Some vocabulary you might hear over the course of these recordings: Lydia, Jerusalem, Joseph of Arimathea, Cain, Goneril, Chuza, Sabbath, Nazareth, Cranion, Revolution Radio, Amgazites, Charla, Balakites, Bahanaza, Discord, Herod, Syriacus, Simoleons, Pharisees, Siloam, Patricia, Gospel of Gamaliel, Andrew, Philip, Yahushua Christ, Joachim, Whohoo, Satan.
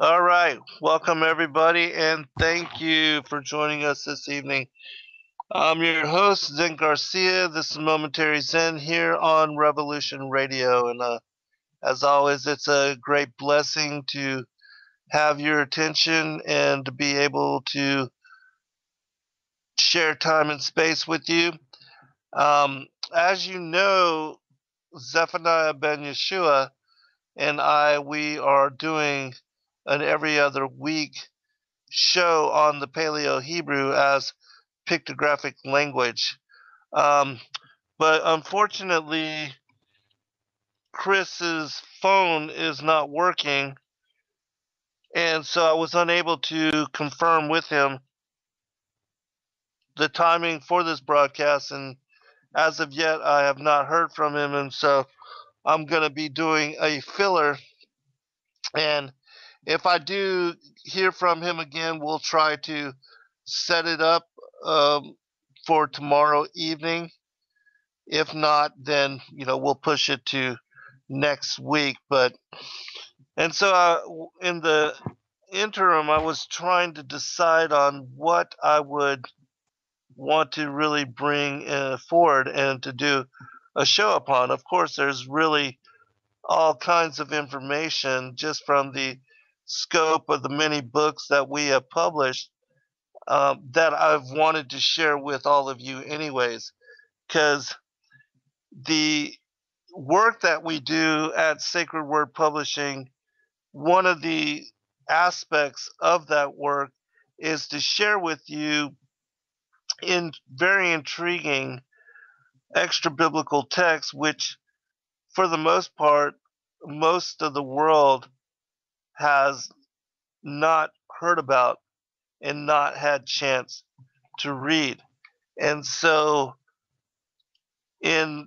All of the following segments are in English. All right. Welcome, everybody, and thank you for joining us this evening. I'm your host, Zen Garcia. This is Momentary Zen here on Revolution Radio. And as always, it's a great blessing to have your attention and to be able to share time and space with you. As you know, Zephaniah Ben Yeshua and we are doing an every other week show on the Paleo-Hebrew as pictographic language. But unfortunately, Chris's phone is not working, and so I was unable to confirm with him the timing for this broadcast, and as of yet, I have not heard from him, and so I'm going to be doing a filler, and if I do hear from him again, we'll try to set it up for tomorrow evening. If not, then, we'll push it to next week. And so in the interim, I was trying to decide on what I would want to really bring forward and to do a show upon. Of course, there's really all kinds of information just from the scope of the many books that we have published that I've wanted to share with all of you anyways, because the work that we do at Sacred Word Publishing, one of the aspects of that work is to share with you in very intriguing extra-biblical texts, which for the most part, most of the world has not heard about and not had chance to read. And so in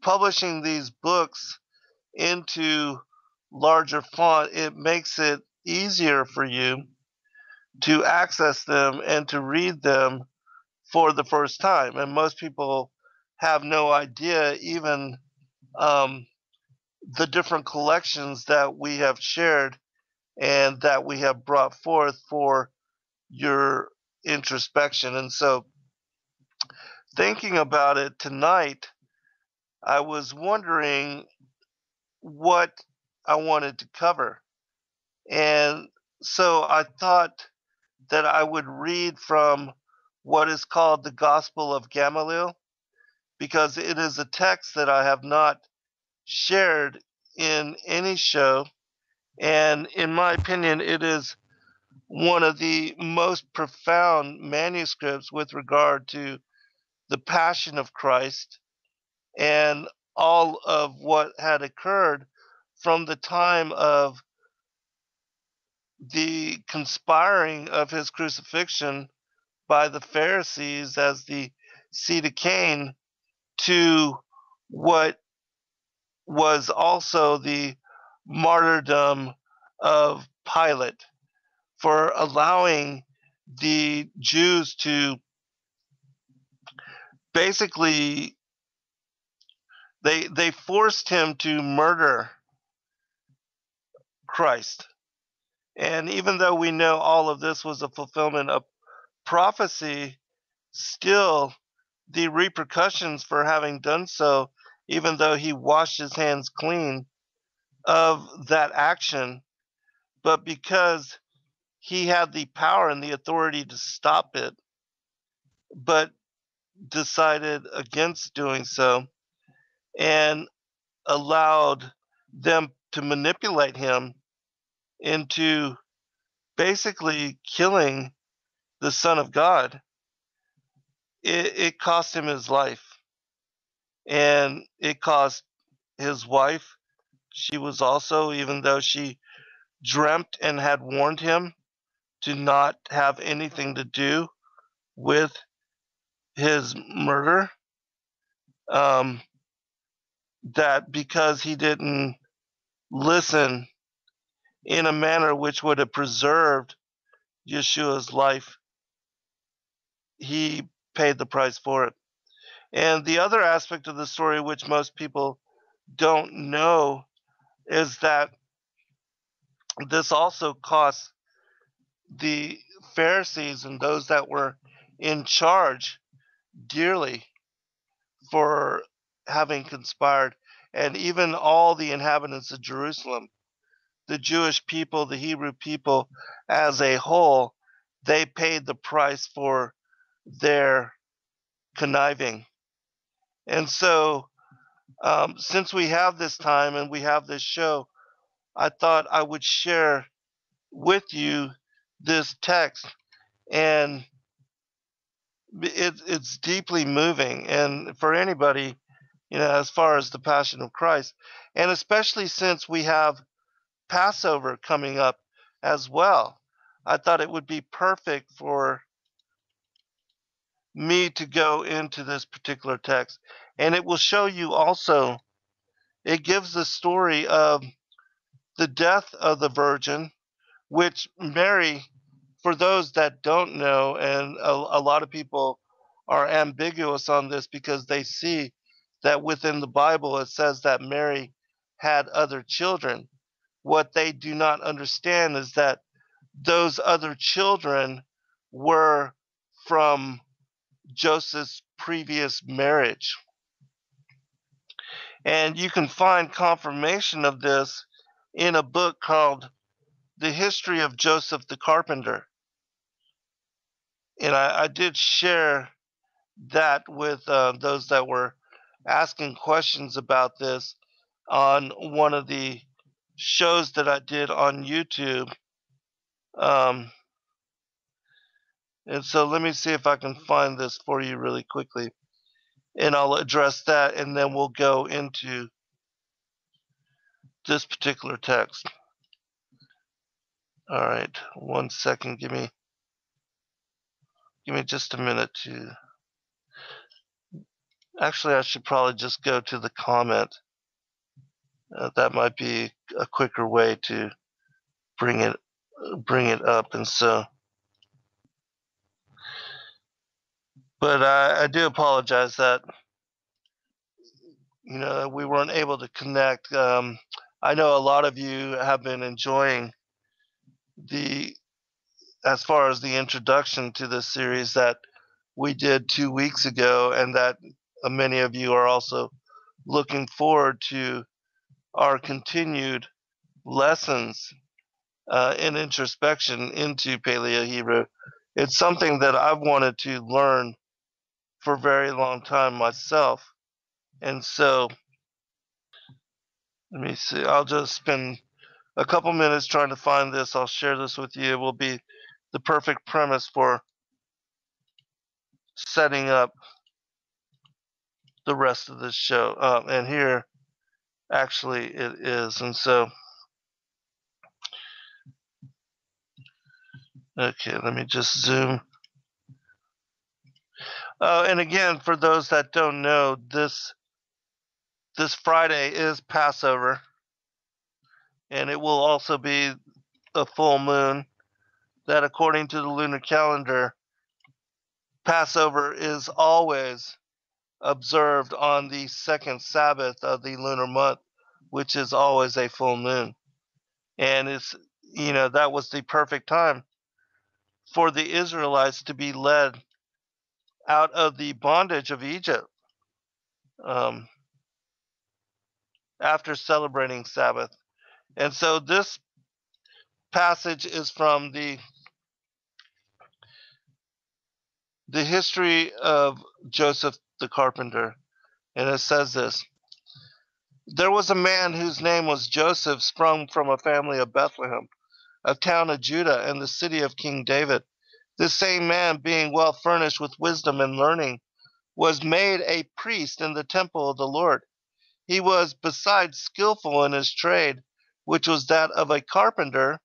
publishing these books into larger font, it makes it easier for you to access them and to read them for the first time. And most people have no idea even the different collections that we have shared and that we have brought forth for your introspection. And so thinking about it tonight, I was wondering what I wanted to cover. And so I thought that I would read from what is called the Gospel of Gamaliel, because it is a text that I have not shared in any show. And in my opinion, it is one of the most profound manuscripts with regard to the passion of Christ and all of what had occurred from the time of the conspiring of his crucifixion by the Pharisees as the seed of Cain to what was also the martyrdom of Pilate for allowing the Jews to basically, they forced him to murder Christ. And even though we know all of this was a fulfillment of prophecy, still the repercussions for having done so, even though he washed his hands clean of that action, but because he had the power and the authority to stop it, but decided against doing so and allowed them to manipulate him into basically killing the Son of God. It cost him his life, and it cost his wife. She was also, even though she dreamt and had warned him to not have anything to do with his murder, that because he didn't listen in a manner which would have preserved Yeshua's life, he paid the price for it. And the other aspect of the story, which most people don't know, is that This also cost the Pharisees and those that were in charge dearly for having conspired, and even all the inhabitants of Jerusalem, the Jewish people, the Hebrew people as a whole, they paid the price for their conniving. And so since we have this time and we have this show, I thought I would share with you this text, and it's deeply moving, and for anybody, you know, as far as the Passion of Christ, and especially since we have Passover coming up as well, I thought it would be perfect for me to go into this particular text. And it will show you also, it gives the story of the death of the Virgin, which Mary, for those that don't know, and a lot of people are ambiguous on this because they see that within the Bible it says that Mary had other children. What they do not understand is that those other children were from Joseph's previous marriage. And you can find confirmation of this in a book called The History of Joseph the Carpenter. And I did share that with those that were asking questions about this on one of the shows that I did on YouTube. And so let me see if I can find this for you really quickly. And I'll address that, and then we'll go into this particular text. All right, 1 second. Give me just a minute to... Actually, I should probably just go to the comment. That might be a quicker way to bring it up. And so, but I do apologize that, you know, we weren't able to connect. I know a lot of you have been enjoying as far as the introduction to this series that we did 2 weeks ago, and that many of you are also looking forward to our continued lessons in introspection into Paleo-Hebrew. It's something that I've wanted to learn for a very long time myself. And so, let me see, I'll just spend a couple minutes trying to find this. I'll share this with you. It will be the perfect premise for setting up the rest of this show. And here, actually, it is. And so, okay, let me just zoom. And again, for those that don't know, this Friday is Passover. And it will also be a full moon that, according to the lunar calendar, Passover is always observed on the second Sabbath of the lunar month, which is always a full moon. And it's, you know, that was the perfect time for the Israelites to be led out of the bondage of Egypt after celebrating Sabbath. And so this passage is from the History of Joseph the Carpenter. And it says this: there was a man whose name was Joseph, sprung from a family of Bethlehem, a town of Judah, and the city of King David. This same man, being well furnished with wisdom and learning, was made a priest in the temple of the Lord. He was besides skillful in his trade, which was that of a carpenter,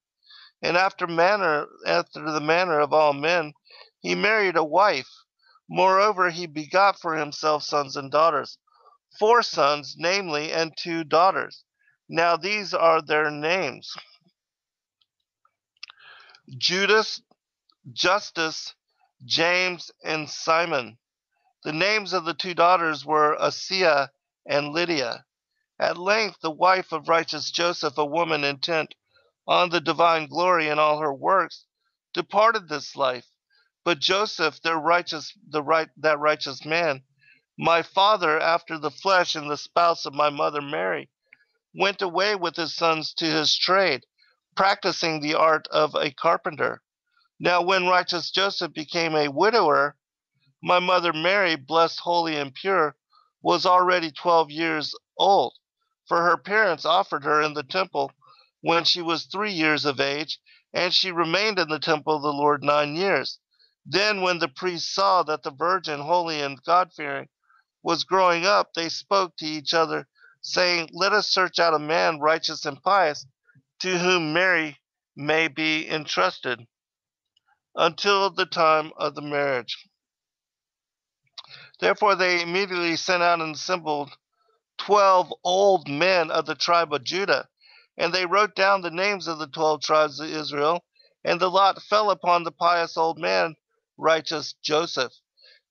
and after the manner of all men, he married a wife. Moreover, he begot for himself sons and daughters, 4 sons, namely, and 2 daughters. Now these are their names: Judas, Justus, James, and Simon. The names of the 2 daughters were Asia and Lydia. At length the wife of righteous Joseph, a woman intent on the divine glory and all her works, departed this life. But Joseph, that righteous man, my father after the flesh and the spouse of my mother Mary, went away with his sons to his trade, practicing the art of a carpenter. Now when righteous Joseph became a widower, my mother Mary, blessed, holy, and pure, was already 12 years old, for her parents offered her in the temple when she was 3 years of age, and she remained in the temple of the Lord 9 years. Then when the priests saw that the virgin, holy and God-fearing, was growing up, they spoke to each other, saying, "Let us search out a man righteous and pious, to whom Mary may be entrusted, until the time of the marriage." Therefore they immediately sent out and assembled 12 old men of the tribe of Judah, and they wrote down the names of the 12 tribes of Israel, and the lot fell upon the pious old man, righteous Joseph.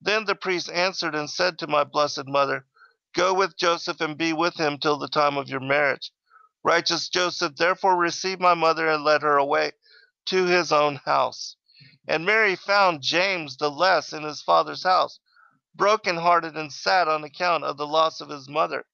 Then the priest answered and said to my blessed mother, "Go with Joseph and be with him till the time of your marriage." Righteous Joseph therefore received my mother and led her away to his own house. And Mary found James the less in his father's house, broken-hearted and sad on account of the loss of his mother,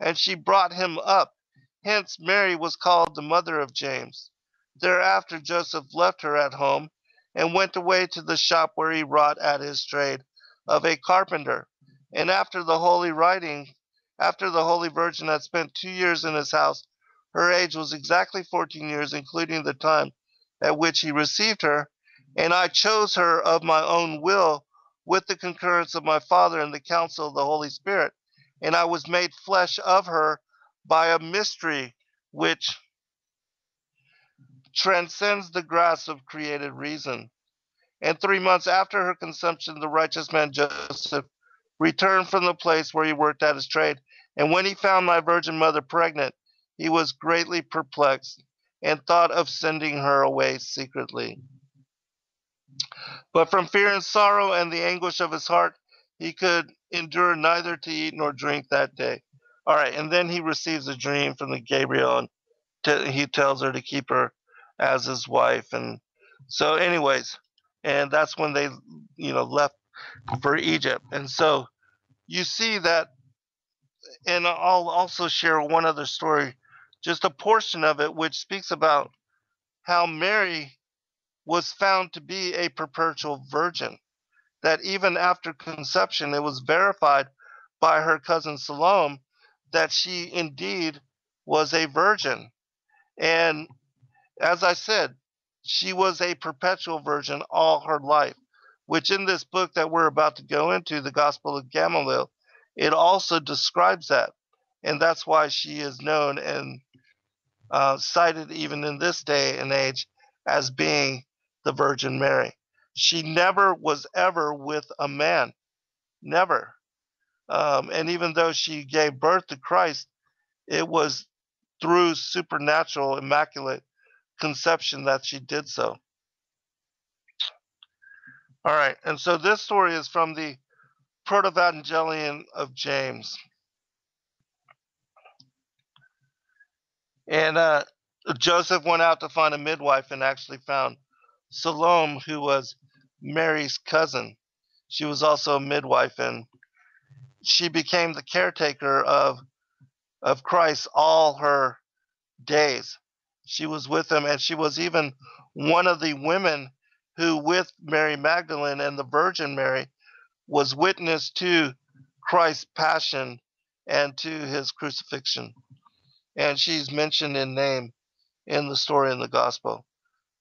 and she brought him up. Hence Mary was called the mother of James. Thereafter Joseph left her at home and went away to the shop where he wrought at his trade of a carpenter. And after the Holy Virgin had spent 2 years in his house, her age was exactly 14 years, including the time at which he received her. And I chose her of my own will, with the concurrence of my Father and the counsel of the Holy Spirit. And I was made flesh of her by a mystery which transcends the grasp of created reason. And 3 months after her consumption, the righteous man Joseph returned from the place where he worked at his trade. And when he found my virgin mother pregnant, he was greatly perplexed and thought of sending her away secretly. But from fear and sorrow and the anguish of his heart, he could endure neither to eat nor drink that day. All right, and then he receives a dream from the Gabriel, and he tells her to keep her as his wife. And so anyways, and that's when they, left for Egypt. And so you see that, and I'll also share one other story, just a portion of it, which speaks about how Mary was found to be a perpetual virgin, that even after conception, it was verified by her cousin Salome that she indeed was a virgin. And as I said, she was a perpetual virgin all her life, which in this book that we're about to go into, the Gospel of Gamaliel, it also describes that. And that's why she is known and cited even in this day and age as being the Virgin Mary. She never was ever with a man, never. And even though she gave birth to Christ, it was through supernatural, immaculate conception that she did so. All right, and so this story is from the Protovangelion of James. And Joseph went out to find a midwife and actually found Salome, who was Mary's cousin. She was also a midwife, and she became the caretaker of Christ all her days. She was with him, and she was even one of the women who, with Mary Magdalene and the Virgin Mary, was witness to Christ's passion and to his crucifixion. And she's mentioned in name in the story in the gospel.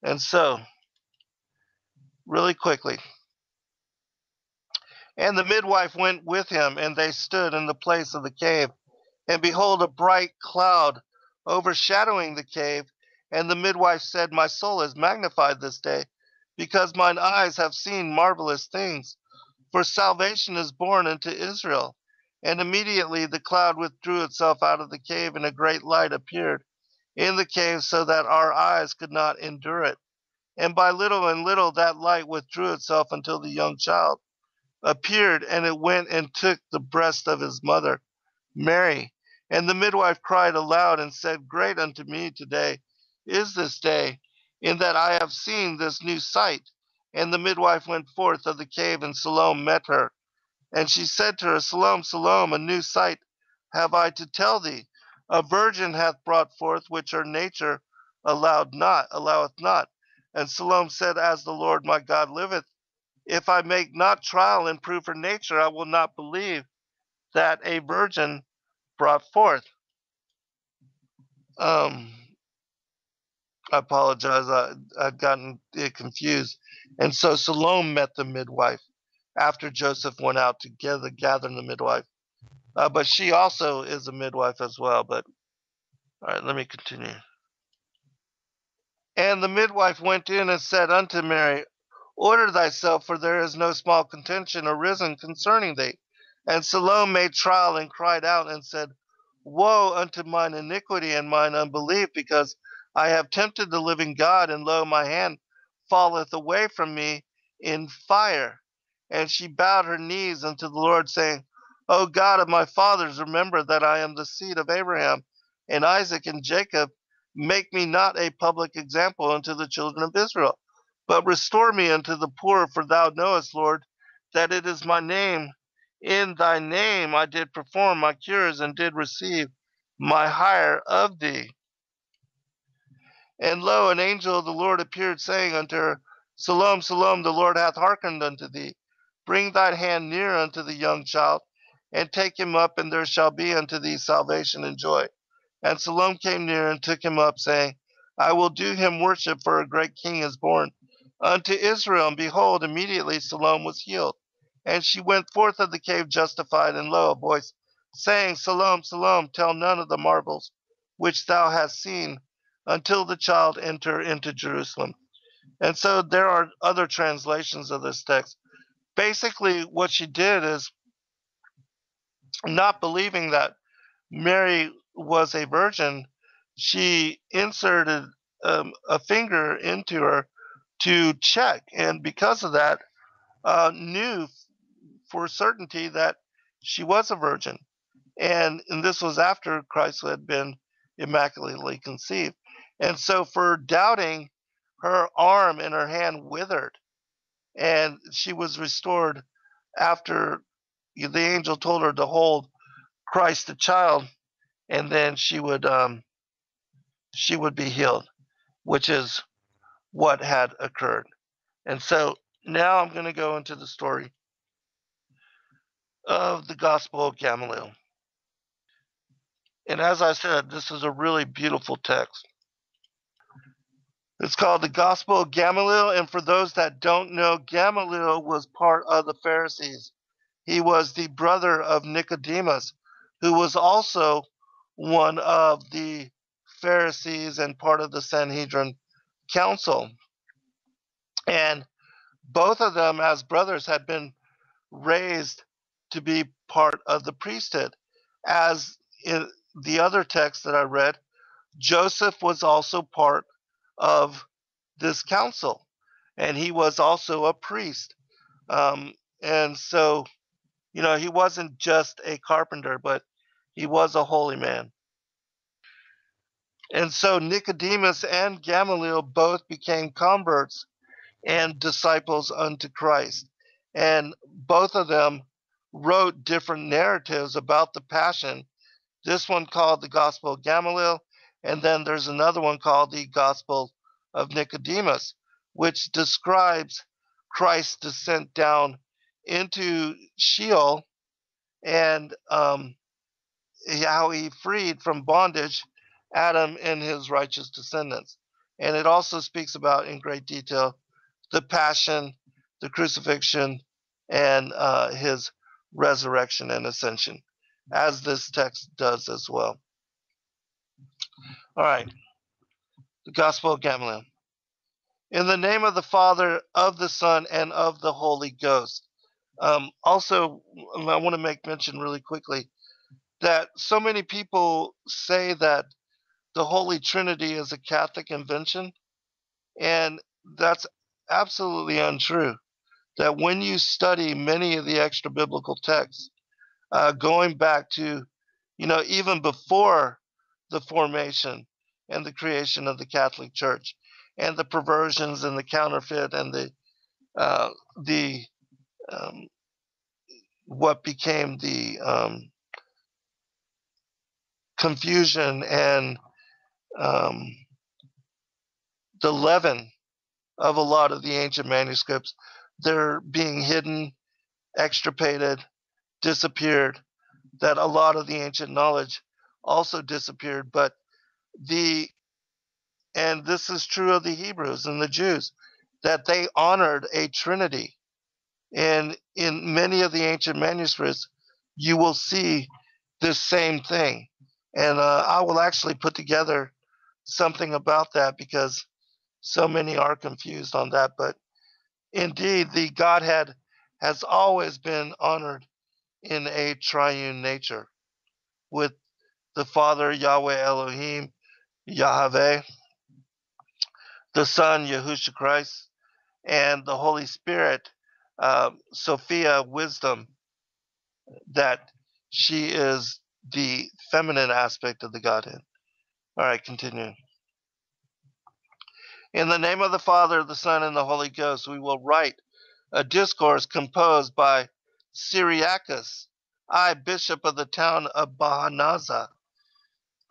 And so, really quickly, and the midwife went with him, and they stood in the place of the cave. And behold, a bright cloud overshadowing the cave. And the midwife said, "My soul is magnified this day, because mine eyes have seen marvelous things. For salvation is born unto Israel." And immediately the cloud withdrew itself out of the cave, and a great light appeared in the cave, so that our eyes could not endure it. And by little and little that light withdrew itself, until the young child appeared, and it went and took the breast of his mother, Mary. And the midwife cried aloud and said, "Great unto me today is this day, in that I have seen this new sight. And the midwife went forth of the cave, and Salome met her. And she said to her, Salome, Salome, a new sight have I to tell thee. A virgin hath brought forth, which her nature alloweth not. And Salome said, As the Lord my God liveth, if I make not trial and prove her nature, I will not believe that a virgin brought forth. I apologize, I've gotten it confused. And so Salome met the midwife after Joseph went out to gather the midwife. But she also is a midwife as well. But all right, let me continue. And the midwife went in and said unto Mary, Order thyself, for there is no small contention arisen concerning thee. And Salome made trial and cried out and said, Woe unto mine iniquity and mine unbelief, because I have tempted the living God, and lo, my hand falleth away from me in fire. And she bowed her knees unto the Lord, saying, O God of my fathers, remember that I am the seed of Abraham and Isaac and Jacob. Make me not a public example unto the children of Israel, but restore me unto the poor, for thou knowest, Lord, that it is my name. In thy name I did perform my cures and did receive my hire of thee. And lo, an angel of the Lord appeared, saying unto her, Salome, Salome, the Lord hath hearkened unto thee. Bring thine hand near unto the young child, and take him up, and there shall be unto thee salvation and joy. And Salome came near and took him up, saying, I will do him worship, for a great king is born unto Israel. And behold, immediately Salome was healed. And she went forth of the cave justified, and lo, a voice, saying, Salome, Salome, tell none of the marvels which thou hast seen, until the child enter into Jerusalem. And so there are other translations of this text. Basically, what she did is, not believing that Mary was a virgin, she inserted a finger into her to check, and because of that, knew for certainty that she was a virgin. And this was after Christ had been immaculately conceived. And so for doubting, her arm and her hand withered, and she was restored after the angel told her to hold Christ the child, and then she would be healed, which is what had occurred. And so now I'm going to go into the story of the Gospel of Gamaliel. And as I said, this is a really beautiful text. It's called the Gospel of Gamaliel. And for those that don't know, Gamaliel was part of the Pharisees. He was the brother of Nicodemus, who was also one of the Pharisees and part of the Sanhedrin council. And both of them, as brothers, had been raised to be part of the priesthood. As in the other text that I read, Joseph was also part of this council, and he was also a priest. And so, you know, he wasn't just a carpenter, but he was a holy man. And so Nicodemus and Gamaliel both became converts and disciples unto Christ. And both of them wrote different narratives about the Passion. This one called the Gospel of Gamaliel, and then there's another one called the Gospel of Nicodemus, which describes Christ's descent down into Sheol and how he freed from bondage Adam and his righteous descendants. And it also speaks about in great detail the passion, the crucifixion, and his resurrection and ascension, as this text does as well. All right, the Gospel of Gamaliel. In the name of the Father, of the Son, and of the Holy Ghost. Also, I want to make mention really quickly that so many people say that the Holy Trinity is a Catholic invention, and that's absolutely untrue. That when you study many of the extra biblical texts, going back to, you know, even before the formation and the creation of the Catholic Church, and the perversions and the counterfeit and what became the confusion and the leaven of a lot of the ancient manuscripts. They're being hidden, extirpated, disappeared, that a lot of the ancient knowledge also disappeared. But and this is true of the Hebrews and the Jews, that they honored a Trinity. And in many of the ancient manuscripts, you will see this same thing. And I will actually put together something about that, because so many are confused on that. But indeed, the Godhead has always been honored in a triune nature, with the Father, Yahweh Elohim, Yahweh, the Son, Yahushua Christ, and the Holy Spirit, Sophia, wisdom, that she is the feminine aspect of the Godhead. All right, continue. In the name of the Father, the Son, and the Holy Ghost, we will write a discourse composed by Syriacus, I, bishop of the town of Bahanaza,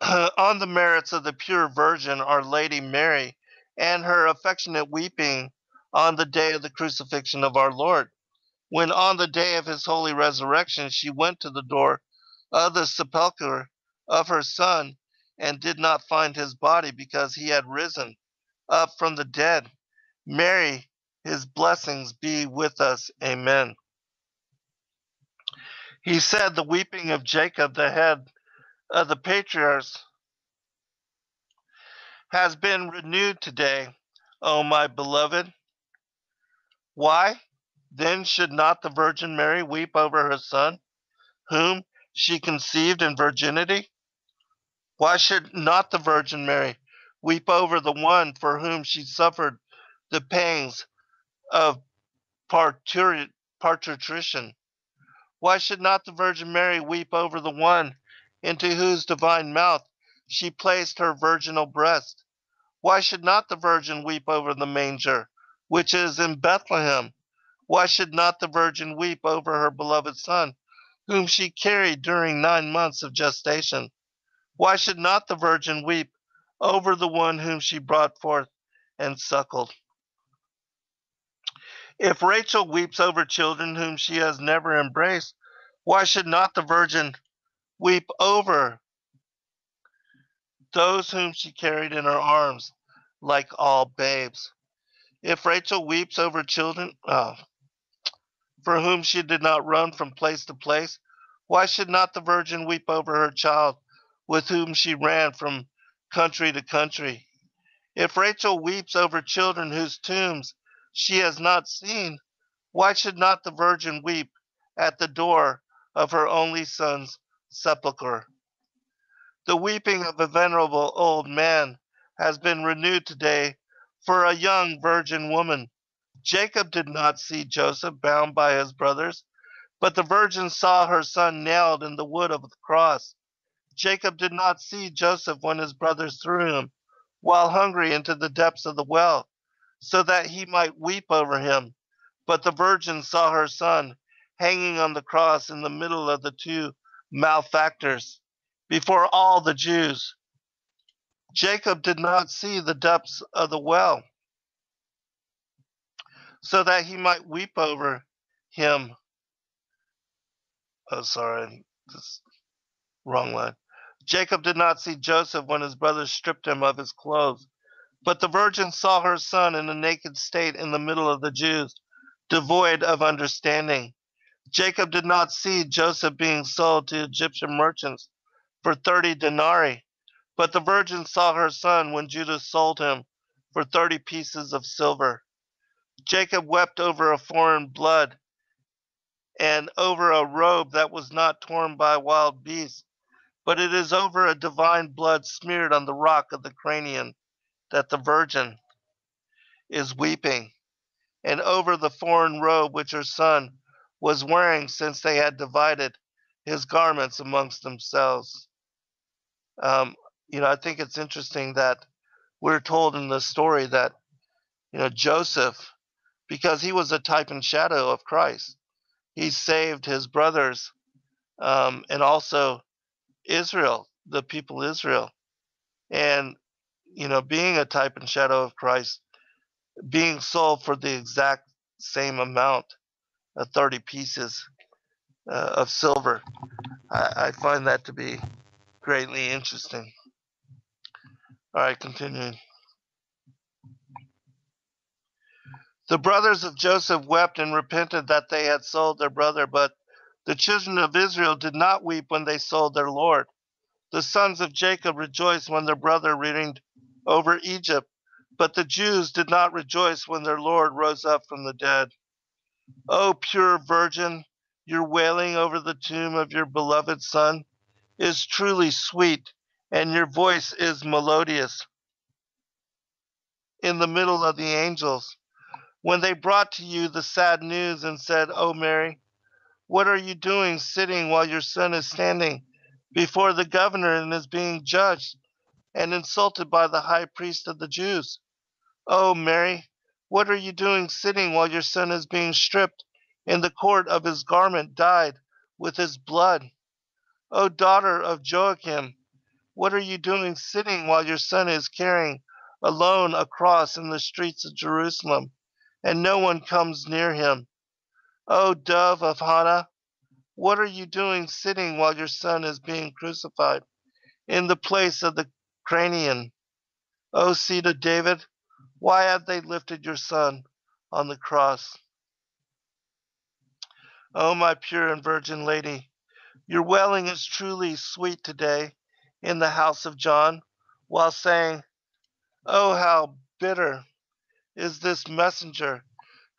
on the merits of the pure Virgin, our Lady Mary, and her affectionate weeping on the day of the crucifixion of our Lord, when on the day of his holy resurrection she went to the door of the sepulchre of her Son, and did not find his body, because he had risen up from the dead. Mary, his blessings be with us. Amen. He said, the weeping of Jacob, the head of the patriarchs, has been renewed today, O my beloved. Why then should not the Virgin Mary weep over her Son, whom she conceived in virginity? Why should not the Virgin Mary weep over the one for whom she suffered the pangs of parturition? Why should not the Virgin Mary weep over the one into whose divine mouth she placed her virginal breast? Why should not the Virgin weep over the manger, which is in Bethlehem? Why should not the Virgin weep over her beloved Son, whom she carried during 9 months of gestation? Why should not the Virgin weep over the one whom she brought forth and suckled? If Rachel weeps over children whom she has never embraced, why should not the Virgin weep over those whom she carried in her arms like all babes? If Rachel weeps over children for whom she did not run from place to place, why should not the Virgin weep over her child with whom she ran from country to country? If Rachel weeps over children whose tombs she has not seen, why should not the Virgin weep at the door of her only Son's sepulchre? The weeping of a venerable old man has been renewed today for a young virgin woman. Jacob did not see Joseph bound by his brothers, but the Virgin saw her Son nailed in the wood of the cross. Jacob did not see Joseph when his brothers threw him, while hungry, into the depths of the well, so that he might weep over him. But the Virgin saw her Son hanging on the cross in the middle of the two malefactors, before all the Jews. Jacob did not see the depths of the well, so that he might weep over him. Oh, sorry, this wrong line. Jacob did not see Joseph when his brothers stripped him of his clothes. But the Virgin saw her Son in a naked state in the middle of the Jews, devoid of understanding. Jacob did not see Joseph being sold to Egyptian merchants for 30 denarii, but the Virgin saw her Son when Judas sold him for 30 pieces of silver. Jacob wept over a foreign blood and over a robe that was not torn by wild beasts, but it is over a divine blood smeared on the rock of the Cranion that the Virgin is weeping, and over the foreign robe which her Son was wearing, since they had divided his garments amongst themselves. I think it's interesting that we're told in this story that, Joseph, because he was a type and shadow of Christ, he saved his brothers and also Israel, the people of Israel. And, being a type and shadow of Christ, being sold for the exact same amount of 30 pieces of silver. I find that to be greatly interesting. All right, continuing. The brothers of Joseph wept and repented that they had sold their brother, but the children of Israel did not weep when they sold their Lord. The sons of Jacob rejoiced when their brother reigned over Egypt, but the Jews did not rejoice when their Lord rose up from the dead. O pure virgin, your wailing over the tomb of your beloved son is truly sweet, and your voice is melodious in the middle of the angels. When they brought to you the sad news and said, O Mary, what are you doing sitting while your son is standing before the governor and is being judged and insulted by the high priest of the Jews? O Mary, what are you doing sitting while your son is being stripped and the cord of his garment dyed with his blood? O daughter of Joachim, what are you doing sitting while your son is carrying alone a cross in the streets of Jerusalem, and no one comes near him? O dove of Hannah, what are you doing sitting while your son is being crucified in the place of the Cranion? O seed of David, why have they lifted your son on the cross? O my pure and virgin lady, your wailing is truly sweet today in the house of John, while saying, O how bitter is this messenger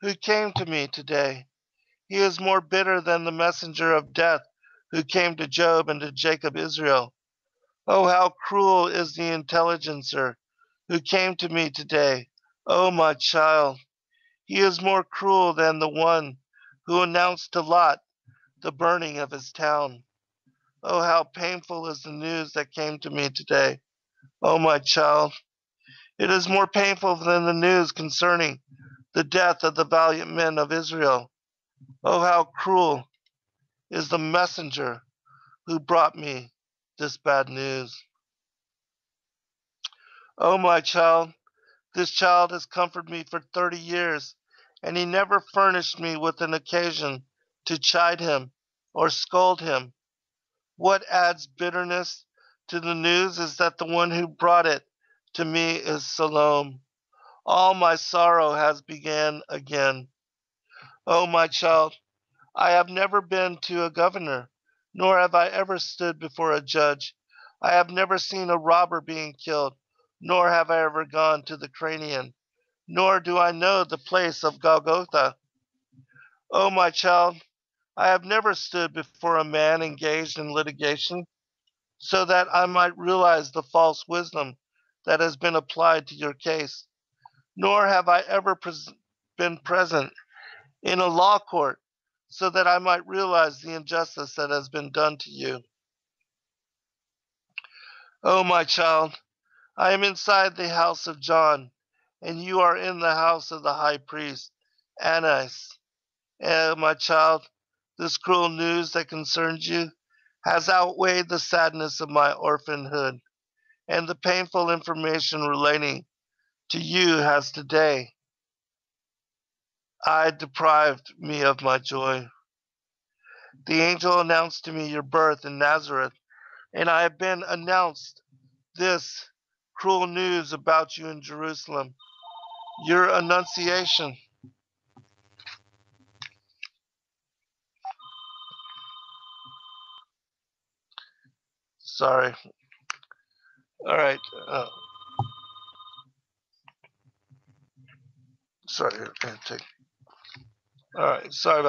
who came to me today. He is more bitter than the messenger of death who came to Job and to Jacob Israel. Oh, how cruel is the intelligencer who came to me today. Oh, my child, he is more cruel than the one who announced to Lot the burning of his town. Oh, how painful is the news that came to me today. Oh, my child, it is more painful than the news concerning the death of the valiant men of Israel. Oh, how cruel is the messenger who brought me this bad news. Oh, my child, this child has comforted me for 30 years, and he never furnished me with an occasion to chide him or scold him. What adds bitterness to the news is that the one who brought it to me is Siloam. All my sorrow has begun again. Oh, my child, I have never been to a governor, nor have I ever stood before a judge. I have never seen a robber being killed, nor have I ever gone to the Cranion, nor do I know the place of Golgotha. Oh, my child, I have never stood before a man engaged in litigation, so that I might realize the false wisdom that has been applied to your case, nor have I ever been present in a law court, so that I might realize the injustice that has been done to you. Oh, my child, I am inside the house of John, and you are in the house of the high priest, Annas. And, my child, this cruel news that concerns you has outweighed the sadness of my orphanhood, and the painful information relating to you has today deprived me of my joy. The angel announced to me your birth in Nazareth, and I have been announced this cruel news about you in Jerusalem. Your annunciation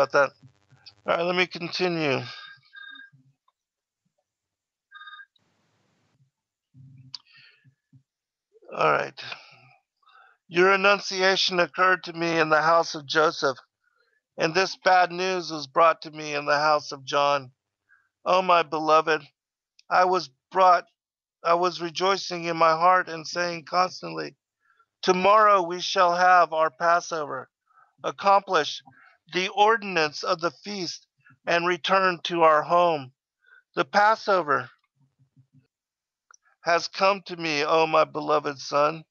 let me continue. All right. Your annunciation occurred to me in the house of Joseph, and this bad news was brought to me in the house of John. Oh, my beloved, I was brought I was rejoicing in my heart and saying constantly, tomorrow we shall have our Passover, accomplish the ordinance of the feast, and return to our home. The Passover has come to me, O my beloved son.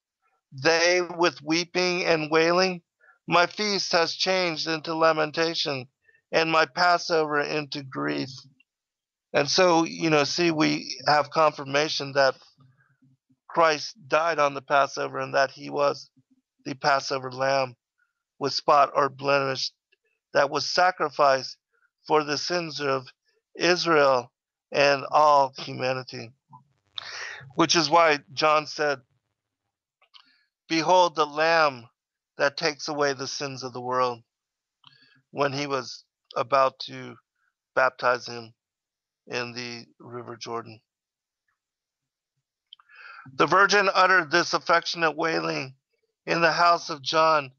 They with weeping and wailing, my feast has changed into lamentation, and my Passover into grief. And so, see, we have confirmation that Christ died on the Passover and that he was the Passover lamb with spot or blemish that was sacrificed for the sins of Israel and all humanity. Which is why John said, behold the lamb that takes away the sins of the world, when he was about to baptize him in the river Jordan. The Virgin uttered this affectionate wailing in the house of John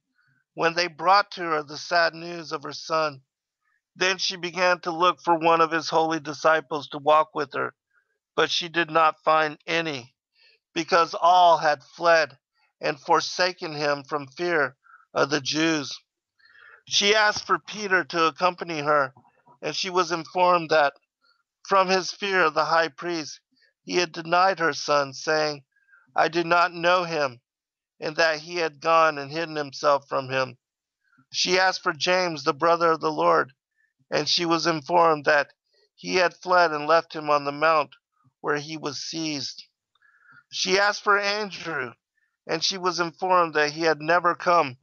when they brought to her the sad news of her son. Then she began to look for one of his holy disciples to walk with her, but she did not find any, because all had fled and forsaken him from fear of the Jews. She asked for Peter to accompany her, and she was informed that from his fear of the high priest, he had denied her son, saying, I do not know him, and that he had gone and hidden himself from him. She asked for James, the brother of the Lord, and she was informed that he had fled and left him on the mount where he was seized. She asked for Andrew, and she was informed that he had never come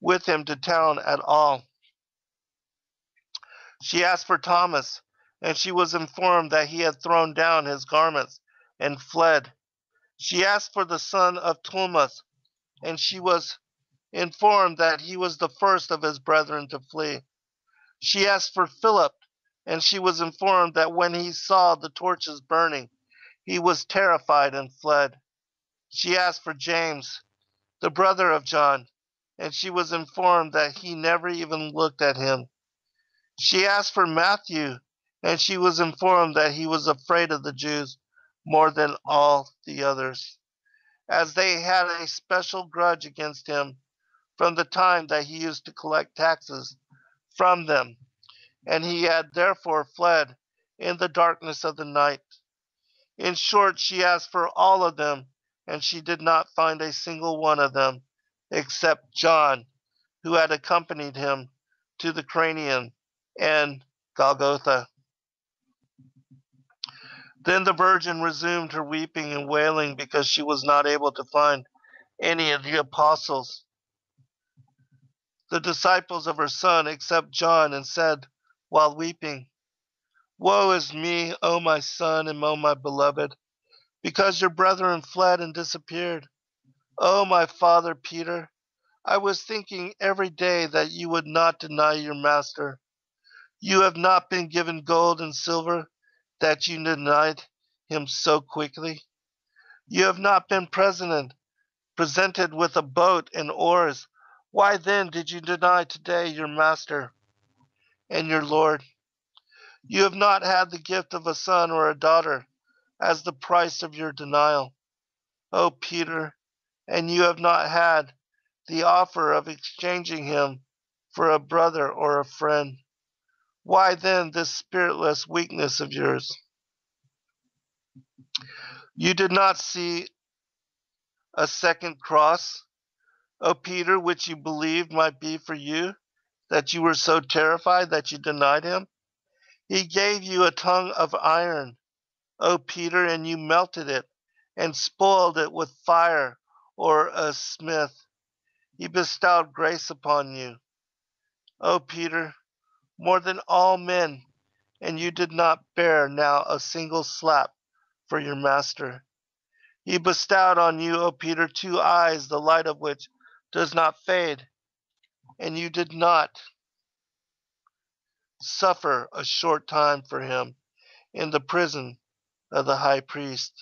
with him to town at all. She asked for Thomas, and she was informed that he had thrown down his garments and fled. She asked for the son of Thomas, and she was informed that he was the first of his brethren to flee. She asked for Philip, and she was informed that when he saw the torches burning, he was terrified and fled. She asked for James, the brother of John, and she was informed that he never even looked at him. She asked for Matthew, and she was informed that he was afraid of the Jews more than all the others, as they had a special grudge against him from the time that he used to collect taxes from them, and he had therefore fled in the darkness of the night. In short, she asked for all of them, and she did not find a single one of them except John, who had accompanied him to the Cranion and Golgotha. Then the Virgin resumed her weeping and wailing because she was not able to find any of the apostles, the disciples of her son, except John, and said, while weeping, woe is me, O my son, and O my beloved, because your brethren fled and disappeared. O my father Peter, I was thinking every day that you would not deny your master. You have not been given gold and silver, that you denied him so quickly. You have not been presented with a boat and oars. Why then did you deny today your master and your Lord? You have not had the gift of a son or a daughter as the price of your denial, O Peter, and you have not had the offer of exchanging him for a brother or a friend. Why then this spiritless weakness of yours? You did not see a second cross, O Peter, which you believed might be for you, that you were so terrified that you denied him. He gave you a tongue of iron, O Peter, and you melted it and spoiled it with fire or a smith. He bestowed grace upon you, O Peter, more than all men, and you did not bear now a single slap for your master. He bestowed on you, O Peter, two eyes, the light of which does not fade, and you did not suffer a short time for him in the prison of the high priest.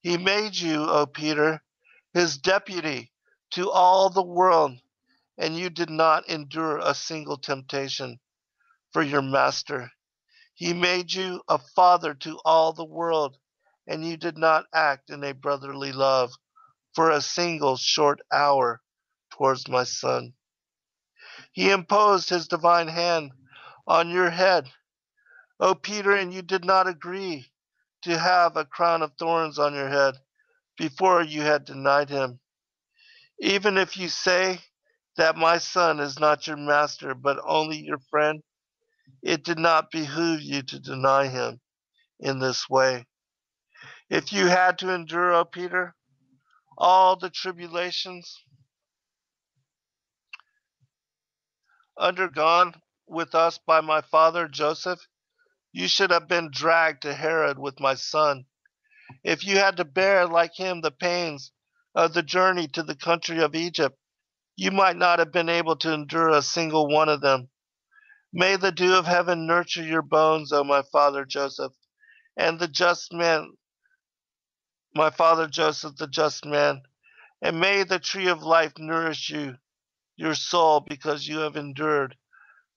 He made you, O Peter, his deputy to all the world, and you did not endure a single temptation for your master. He made you a father to all the world, and you did not act in a brotherly love for a single short hour towards my son. He imposed his divine hand on your head, O Peter, and you did not agree to have a crown of thorns on your head before you had denied him. Even if you say that my son is not your master, but only your friend, it did not behoove you to deny him in this way. If you had to endure, O Peter, all the tribulations undergone with us by my father Joseph, you should have been dragged to Herod with my son. If you had to bear like him the pains of the journey to the country of Egypt, you might not have been able to endure a single one of them. May the dew of heaven nurture your bones, O my father Joseph, and the just man, my father Joseph, the just man, and may the tree of life nourish you, your soul, because you have endured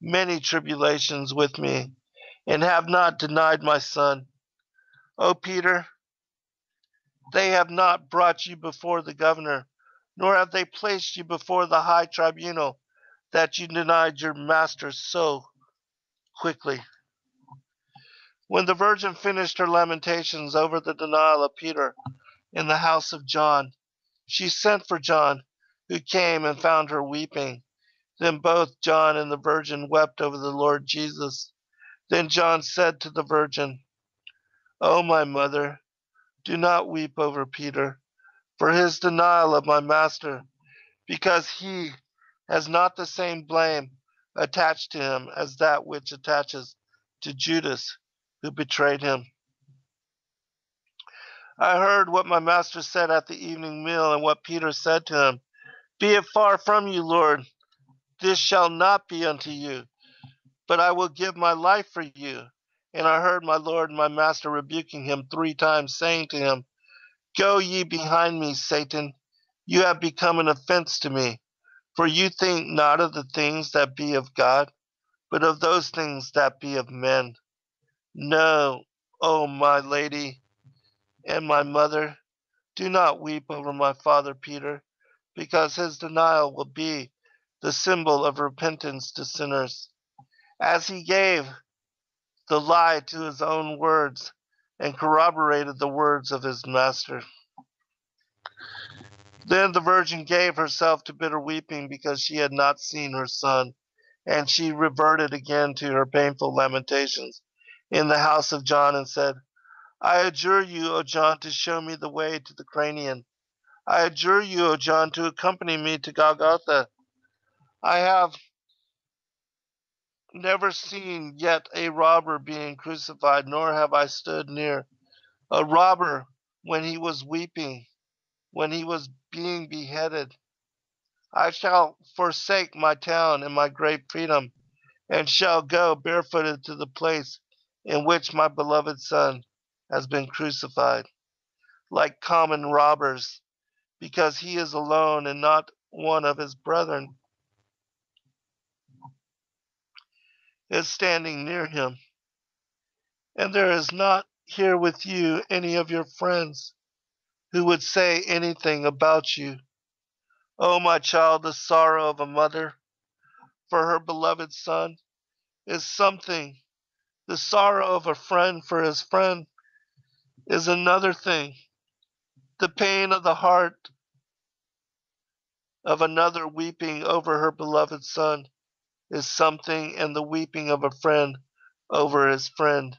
many tribulations with me and have not denied my son. O Peter, they have not brought you before the governor, nor have they placed you before the high tribunal, that you denied your master so quickly. When the Virgin finished her lamentations over the denial of Peter in the house of John, she sent for John, who came and found her weeping. Then both John and the Virgin wept over the Lord Jesus. Then John said to the Virgin, "O my mother, do not weep over Peter, for his denial of my master, because he has not the same blame attached to him as that which attaches to Judas, who betrayed him. I heard what my master said at the evening meal and what Peter said to him, 'Be it far from you, Lord, this shall not be unto you, but I will give my life for you.' And I heard my Lord and my master rebuking him 3 times, saying to him, 'Go ye behind me, Satan, you have become an offense to me, for you think not of the things that be of God, but of those things that be of men.' No, O my lady and my mother, do not weep over my father Peter, because his denial will be the symbol of repentance to sinners. As he gave the lie to his own words and corroborated the words of his master." Then the Virgin gave herself to bitter weeping because she had not seen her son, and she reverted again to her painful lamentations in the house of John and said, "I adjure you, O John, to show me the way to the Cranion. I adjure you, O John, to accompany me to Golgotha. I have never seen yet a robber being crucified, nor have I stood near a robber when he was weeping, when he was being beheaded. I shall forsake my town and my great freedom, and shall go barefooted to the place in which my beloved son has been crucified, like common robbers, because he is alone and not one of his brethren is standing near him, and there is not here with you any of your friends who would say anything about you. O my child, the sorrow of a mother for her beloved son is something. The sorrow of a friend for his friend is another thing. The pain of the heart of another weeping over her beloved son is something, and the weeping of a friend over his friend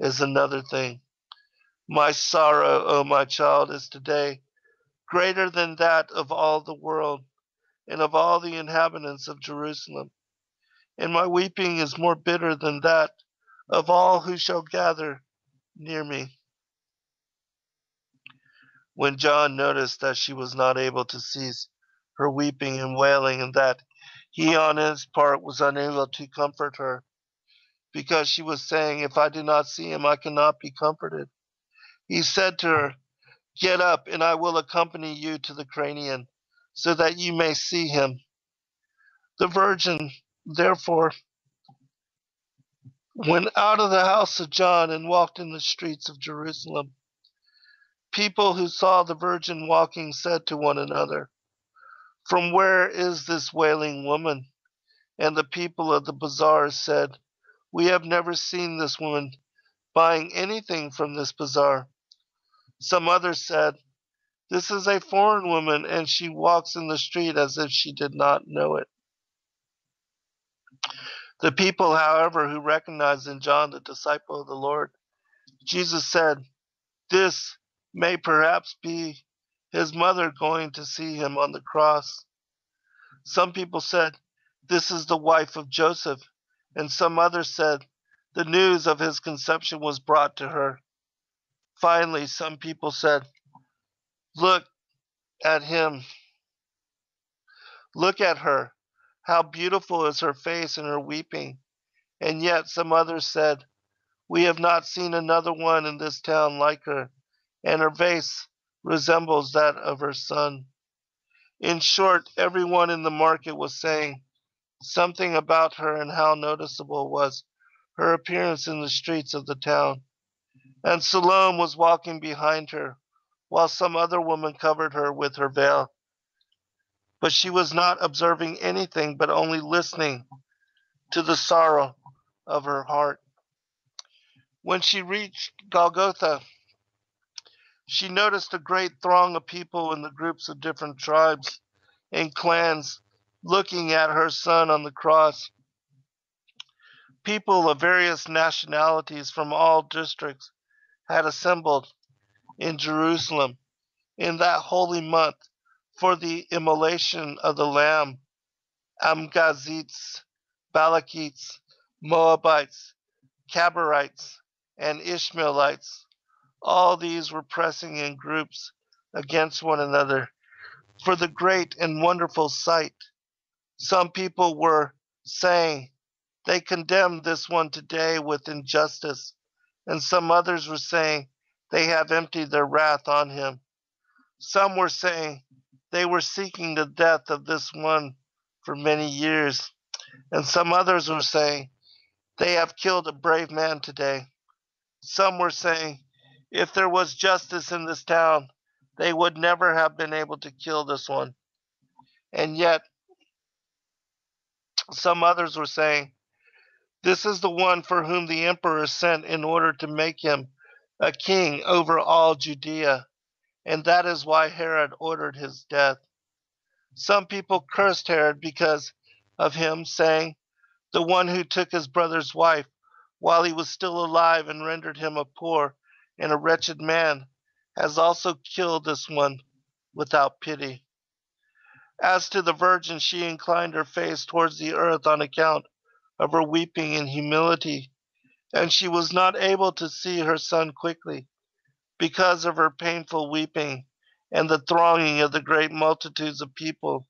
is another thing. My sorrow, O my child, is today greater than that of all the world and of all the inhabitants of Jerusalem, and my weeping is more bitter than that of all who shall gather near me." When John noticed that she was not able to cease her weeping and wailing, and that he on his part was unable to comfort her, because she was saying, "If I do not see him, I cannot be comforted," he said to her, "Get up, and I will accompany you to the Cranion, so that you may see him." The Virgin, therefore, went out of the house of John and walked in the streets of Jerusalem, people who saw the Virgin walking said to one another, "From where is this wailing woman?" And the people of the bazaar said, "We have never seen this woman buying anything from this bazaar." Some others said, "This is a foreign woman, and she walks in the street as if she did not know it." The people, however, who recognized in John the disciple of the Lord, Jesus said, "This may perhaps be his mother going to see him on the cross." Some people said, "This is the wife of Joseph," and some others said, "The news of his conception was brought to her." Finally, some people said, "Look at him. Look at her. How beautiful is her face and her weeping." And yet some others said, "We have not seen another one in this town like her, and her face resembles that of her son." In short, everyone in the market was saying something about her and how noticeable was her appearance in the streets of the town. And Salome was walking behind her, while some other woman covered her with her veil. But she was not observing anything, but only listening to the sorrow of her heart. When she reached Golgotha, she noticed a great throng of people in the groups of different tribes and clans looking at her son on the cross. People of various nationalities from all districts had assembled in Jerusalem in that holy month for the immolation of the lamb. Amgazites, Balakites, Moabites, Cabarites, and Ishmaelites, all these were pressing in groups against one another for the great and wonderful sight. Some people were saying, "They condemned this one today with injustice," and some others were saying, "They have emptied their wrath on him." Some were saying, "They were seeking the death of this one for many years," and some others were saying, "They have killed a brave man today." Some were saying, "If there was justice in this town, they would never have been able to kill this one." And yet, some others were saying, "This is the one for whom the emperor sent in order to make him a king over all Judea, and that is why Herod ordered his death." Some people cursed Herod because of him, saying, "The one who took his brother's wife while he was still alive and rendered him a poor and a wretched man has also killed this one without pity." As to the Virgin, she inclined her face towards the earth on account of her weeping and humility, and she was not able to see her son quickly because of her painful weeping and the thronging of the great multitudes of people.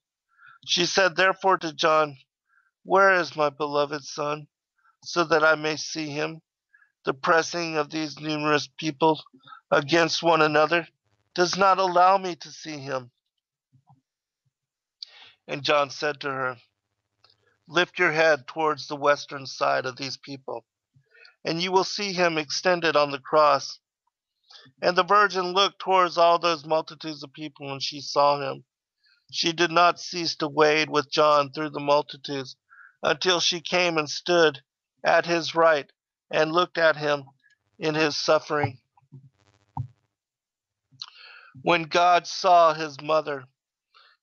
She said therefore to John, "Where is my beloved son, so that I may see him?" The pressing of these numerous people against one another does not allow me to see him. And John said to her, "Lift your head towards the western side of these people, and you will see him extended on the cross." And the Virgin looked towards all those multitudes of people, and she saw him. She did not cease to wade with John through the multitudes until she came and stood at his right and looked at him in his suffering. When God saw his mother,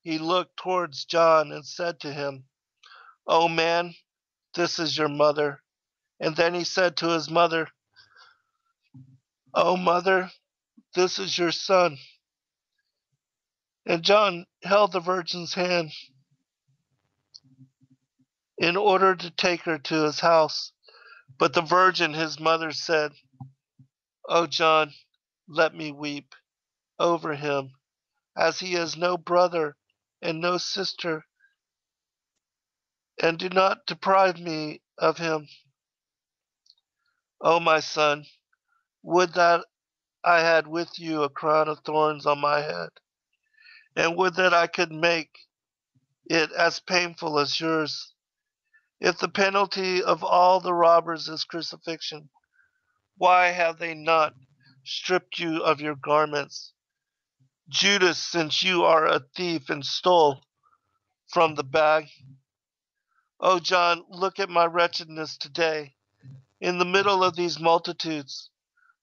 he looked towards John and said to him, "O man, this is your mother." And then he said to his mother, "O mother, this is your son." And John held the Virgin's hand in order to take her to his house. But the Virgin, his mother, said, "O John, let me weep over him, as he has no brother and no sister, and do not deprive me of him. O my son, would that I had with you a crown of thorns on my head, and would that I could make it as painful as yours. If the penalty of all the robbers is crucifixion, why have they not stripped you of your garments. Judas, since you are a thief and stole from the bag. Oh, John, look at my wretchedness today, in the middle of these multitudes.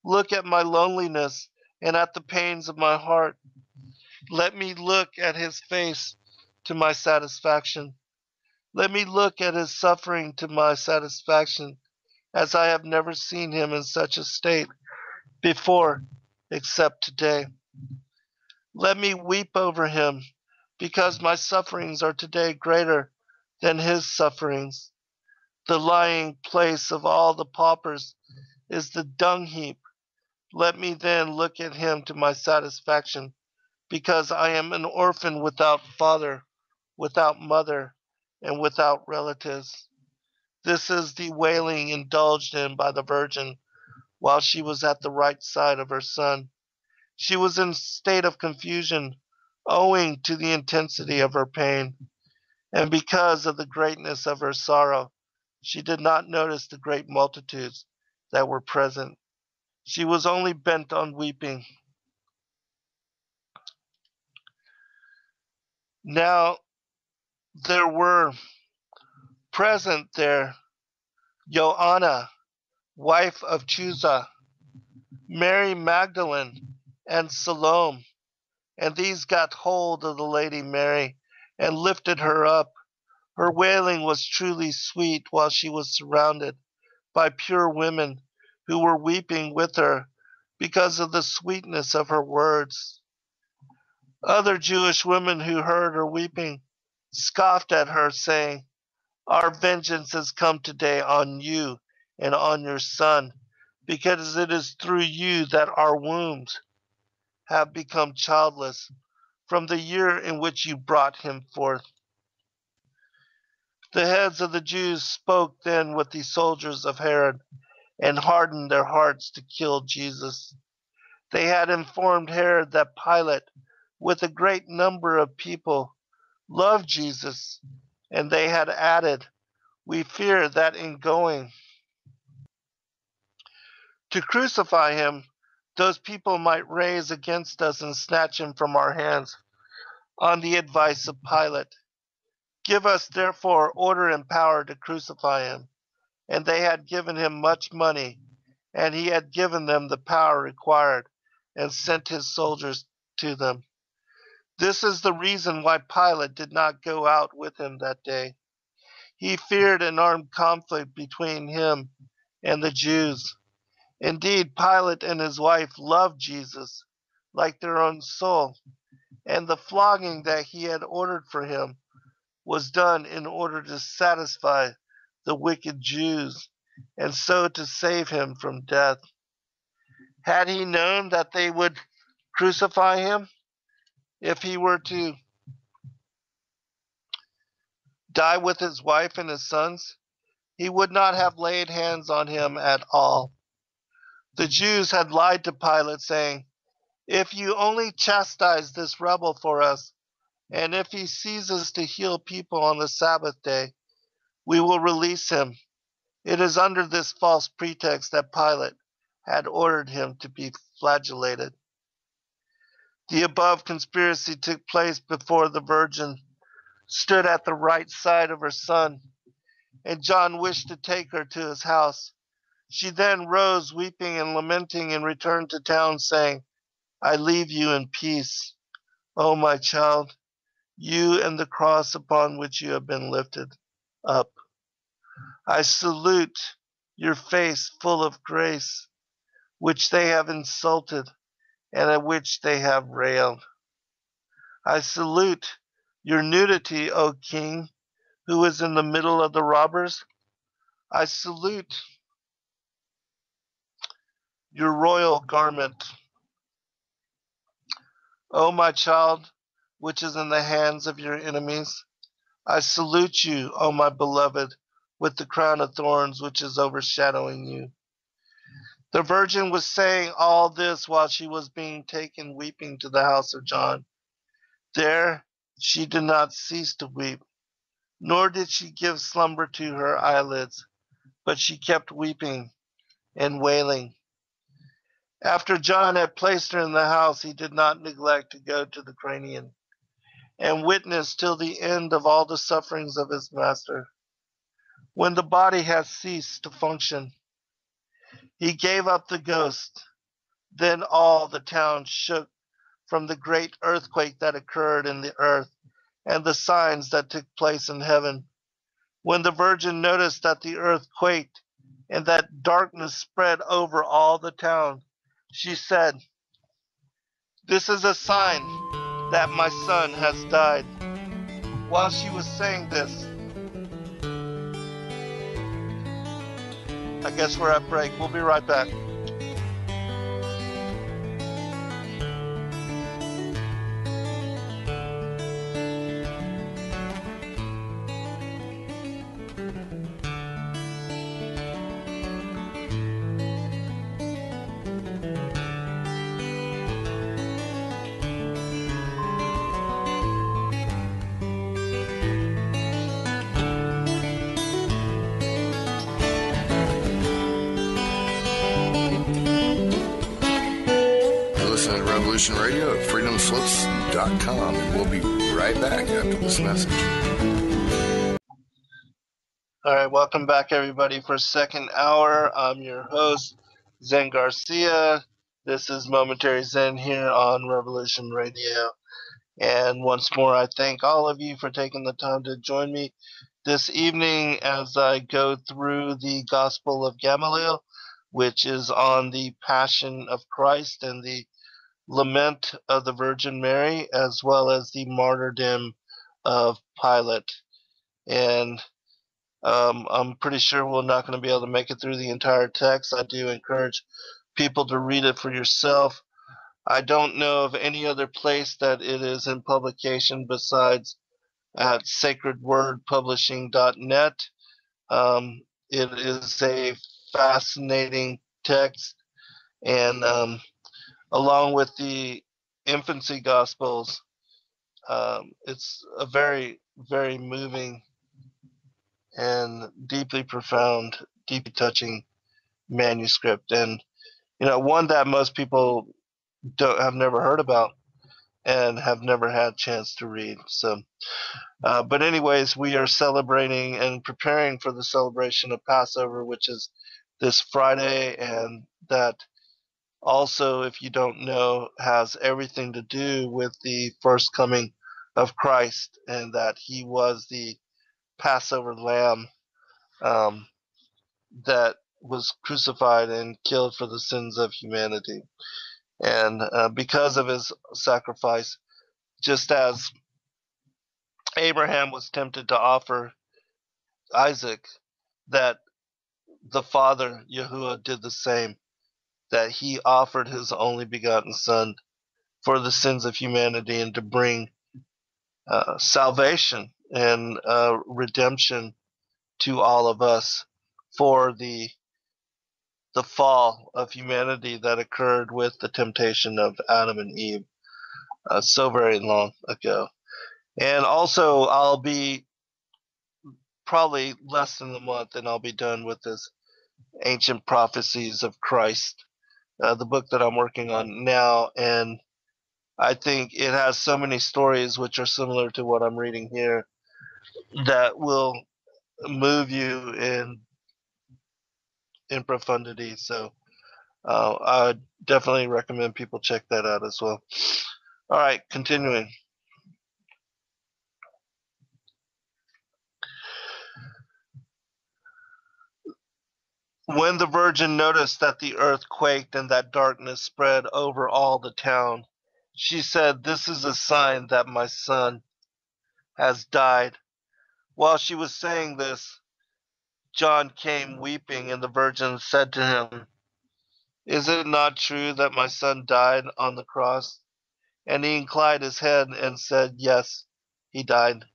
Look at my loneliness and at the pains of my heart. Let me look at his face to my satisfaction. Let me look at his suffering to my satisfaction, as I have never seen him in such a state before except today. Let me weep over him, because my sufferings are today greater than his sufferings. The lying place of all the paupers is the dung heap. Let me then look at him to my satisfaction, because I am an orphan without father, without mother, and without relatives. This is the wailing indulged in by the Virgin while she was at the right side of her son. She was in a state of confusion owing to the intensity of her pain, and because of the greatness of her sorrow, she did not notice the great multitudes that were present. She was only bent on weeping. Now there were present there Joanna, wife of Chuza, Mary Magdalene, and Salome. And these got hold of the Lady Mary and lifted her up. Her wailing was truly sweet while she was surrounded by pure women who were weeping with her because of the sweetness of her words. Other Jewish women who heard her weeping scoffed at her, saying, "Our vengeance has come today on you and on your son, because it is through you that our wombs have become childless from the year in which you brought him forth." The heads of the Jews spoke then with the soldiers of Herod and hardened their hearts to kill Jesus. They had informed Herod that Pilate, with a great number of people, loved Jesus, and they had added, "We fear that in going to crucify him, those people might raise against us and snatch him from our hands." On the advice of Pilate, "Give us therefore order and power to crucify him." And they had given him much money, and he had given them the power required, and sent his soldiers to them. This is the reason why Pilate did not go out with him that day. He feared an armed conflict between him and the Jews. Indeed, Pilate and his wife loved Jesus like their own soul, and the flogging that he had ordered for him was done in order to satisfy the wicked Jews, and so to save him from death. Had he known that they would crucify him, if he were to die with his wife and his sons, he would not have laid hands on him at all. The Jews had lied to Pilate, saying, "If you only chastise this rebel for us, and if he ceases to heal people on the Sabbath day, we will release him." It is under this false pretext that Pilate had ordered him to be flagellated. The above conspiracy took place before the Virgin stood at the right side of her son, and John wished to take her to his house. She then rose, weeping and lamenting, and returned to town, saying, "I leave you in peace, O my child, you and the cross upon which you have been lifted up. I salute your face full of grace, which they have insulted, and at which they have railed. I salute your nudity, O king, who is in the middle of the robbers. I salute your royal garment, O my child, which is in the hands of your enemies. I salute you, O my beloved, with the crown of thorns which is overshadowing you." The Virgin was saying all this while she was being taken weeping to the house of John. There she did not cease to weep, nor did she give slumber to her eyelids, but she kept weeping and wailing. After John had placed her in the house, he did not neglect to go to the Cranion and witness till the end of all the sufferings of his master. When the body had ceased to function, he gave up the ghost. Then all the town shook from the great earthquake that occurred in the earth and the signs that took place in heaven. When the Virgin noticed that the earth quaked and that darkness spread over all the town, she said, "This is a sign that my son has died." While she was saying this, I guess we're at break. We'll be right back. Radio at freedomslips.com, and we'll be right back after this message. All right, welcome back, everybody, for second hour. I'm your host, Zen Garcia. This is Momentary Zen here on Revolution Radio. And once more, I thank all of you for taking the time to join me this evening as I go through the Gospel of Gamaliel, which is on the Passion of Christ and the Lament of the Virgin Mary, as well as the martyrdom of Pilate. And I'm pretty sure we're not going to be able to make it through the entire text. I do encourage people to read it for yourself. I don't know of any other place that it is in publication besides at sacredwordpublishing.net. It is a fascinating text, and along with the infancy gospels, it's a very, very moving and deeply profound, deeply touching manuscript, and one that most people have never heard about and have never had a chance to read. So, but anyways, we are celebrating and preparing for the celebration of Passover, which is this Friday, and that also, if you don't know, has everything to do with the first coming of Christ, and that he was the Passover lamb that was crucified and killed for the sins of humanity. And because of his sacrifice, just as Abraham was tempted to offer Isaac, that the father, Yahuwah, did the same, that he offered his only begotten son for the sins of humanity and to bring salvation and redemption to all of us for the fall of humanity that occurred with the temptation of Adam and Eve so very long ago. And also, I'll be probably less than a month and I'll be done with this Ancient Prophecies of Christ, the book that I'm working on now, and I think it has so many stories which are similar to what I'm reading here that will move you in profundity. So I definitely recommend people check that out as well. All right, continuing. When the Virgin noticed that the earth quaked and that darkness spread over all the town, she said, "This is a sign that my son has died." While she was saying this, John came weeping, and the Virgin said to him, "Is it not true that my son died on the cross?" And he inclined his head and said, "Yes, he died."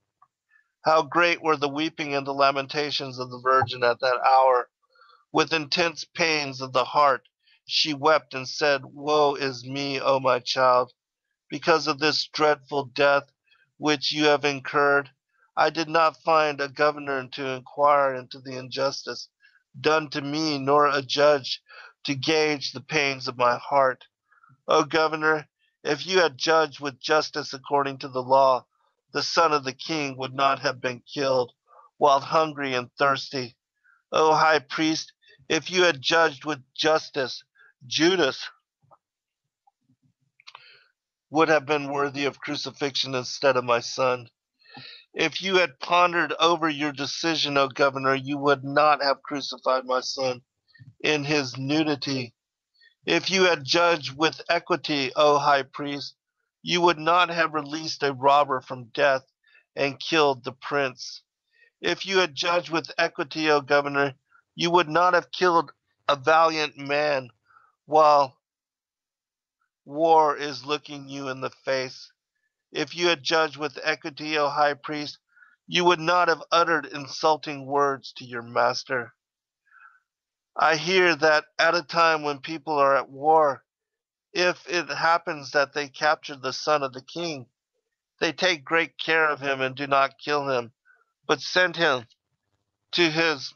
How great were the weeping and the lamentations of the Virgin at that hour! With intense pains of the heart, she wept and said, "Woe is me, O my child, because of this dreadful death which you have incurred. I did not find a governor to inquire into the injustice done to me, nor a judge to gauge the pains of my heart. O governor, if you had judged with justice according to the law, the son of the king would not have been killed while hungry and thirsty. O high priest, if you had judged with justice, Judas would have been worthy of crucifixion instead of my son. If you had pondered over your decision, O governor, you would not have crucified my son in his nudity. If you had judged with equity, O high priest, you would not have released a robber from death and killed the prince. If you had judged with equity, O governor, you would not have killed a valiant man while war is looking you in the face. If you had judged with equity, O high priest, you would not have uttered insulting words to your master. I hear that at a time when people are at war, if it happens that they capture the son of the king, they take great care of him and do not kill him, but send him to his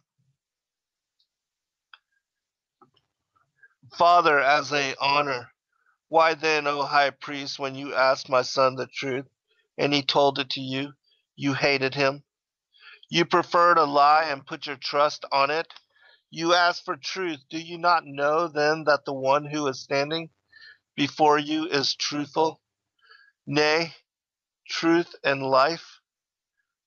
father as an honor. Why then, O high priest, when you asked my son the truth, and he told it to you, you hated him? You preferred a lie and put your trust on it. You asked for truth. Do you not know then that the one who is standing before you is truthful? Nay, truth and life.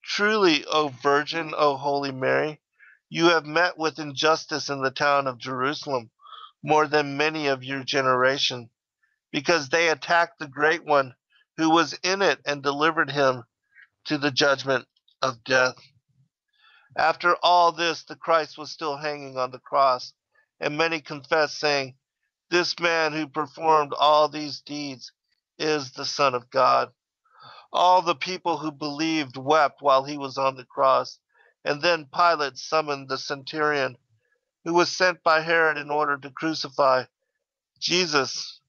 Truly, O Virgin, O Holy Mary, you have met with injustice in the town of Jerusalem more than many of your generation, because they attacked the great one who was in it and delivered him to the judgment of death. After all this, the Christ was still hanging on the cross, and many confessed, saying, "This man who performed all these deeds is the Son of God." All the people who believed wept while he was on the cross, and then Pilate summoned the centurion, who was sent by Herod in order to crucify Jesus,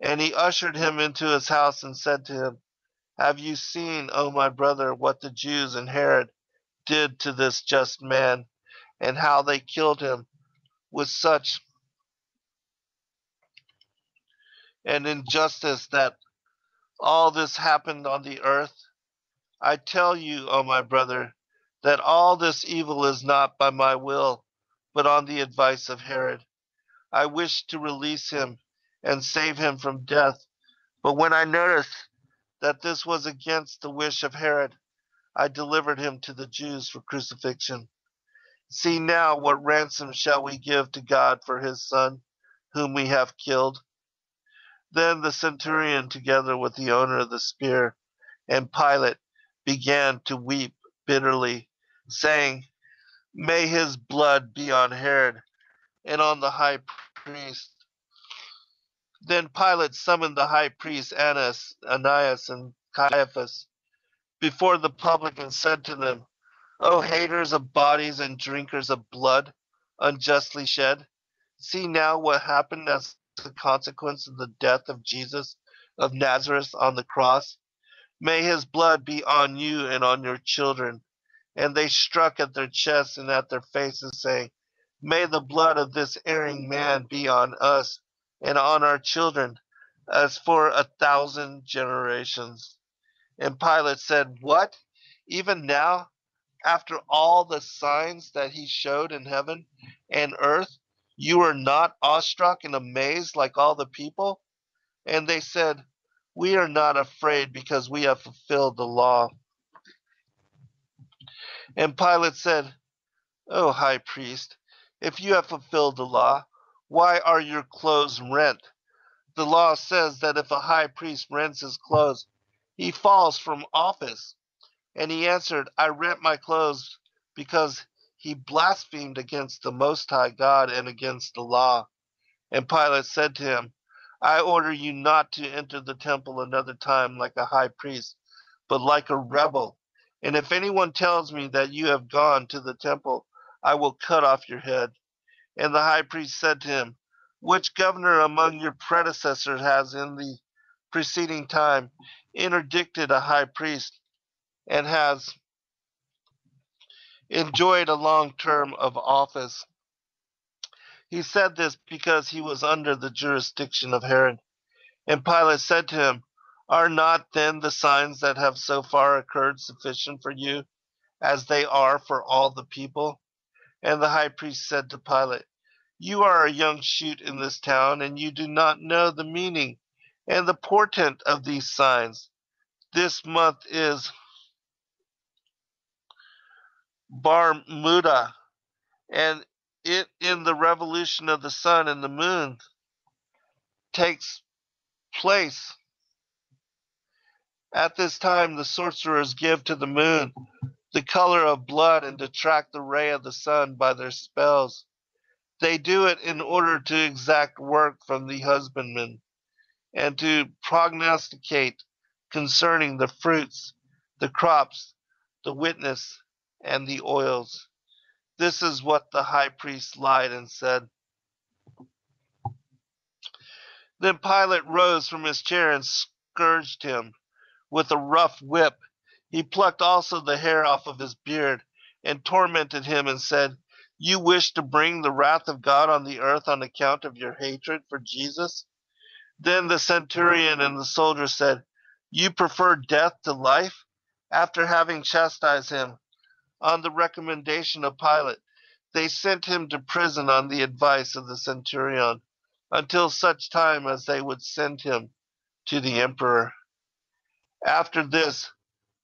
and he ushered him into his house and said to him, "Have you seen, O my brother, what the Jews and Herod did to this just man, and how they killed him with such an injustice that all this happened on the earth? I tell you, O my brother, that all this evil is not by my will, but on the advice of Herod. I wished to release him and save him from death, but when I noticed that this was against the wish of Herod, I delivered him to the Jews for crucifixion. See now what ransom shall we give to God for his son, whom we have killed." Then the centurion, together with the owner of the spear and Pilate, began to weep bitterly, saying, "May his blood be on Herod and on the high priest." Then Pilate summoned the high priest Annas and Caiaphas before the public and said to them, "O haters of bodies and drinkers of blood, unjustly shed, see now what happened as the consequence of the death of Jesus of Nazareth on the cross. May his blood be on you and on your children." And they struck at their chests and at their faces, saying, "May the blood of this erring man be on us and on our children, as for 1,000 generations." And Pilate said, "What? Even now, after all the signs that he showed in heaven and earth, you are not awestruck and amazed like all the people?" And they said, "We are not afraid, because we have fulfilled the law." And Pilate said, "O high priest, if you have fulfilled the law, why are your clothes rent? The law says that if a high priest rents his clothes, he falls from office." And he answered, "I rent my clothes because he blasphemed against the Most High God and against the law." And Pilate said to him, "I order you not to enter the temple another time like a high priest, but like a rebel. And if anyone tells me that you have gone to the temple, I will cut off your head." And the high priest said to him, "Which governor among your predecessors has in the preceding time interdicted a high priest and has enjoyed a long term of office? He said this because he was under the jurisdiction of Herod. And Pilate said to him, "Are not then the signs that have so far occurred sufficient for you, as they are for all the people?" And the high priest said to Pilate, "You are a young shoot in this town, and you do not know the meaning and the portent of these signs. This month is Bar Muda, and it in the revolution of the sun and the moon takes place. At this time the sorcerers give to the moon the color of blood and detract the ray of the sun by their spells. They do it in order to exact work from the husbandman and to prognosticate concerning the fruits, the crops, the witness, and the oils." This is what the high priest lied and said. Then Pilate rose from his chair and scourged him with a rough whip. He plucked also the hair off of his beard and tormented him and said, "You wish to bring the wrath of God on the earth on account of your hatred for Jesus?" Then the centurion and the soldier said, "You prefer death to life?" After having chastised him on the recommendation of Pilate, they sent him to prison on the advice of the centurion until such time as they would send him to the emperor. After this,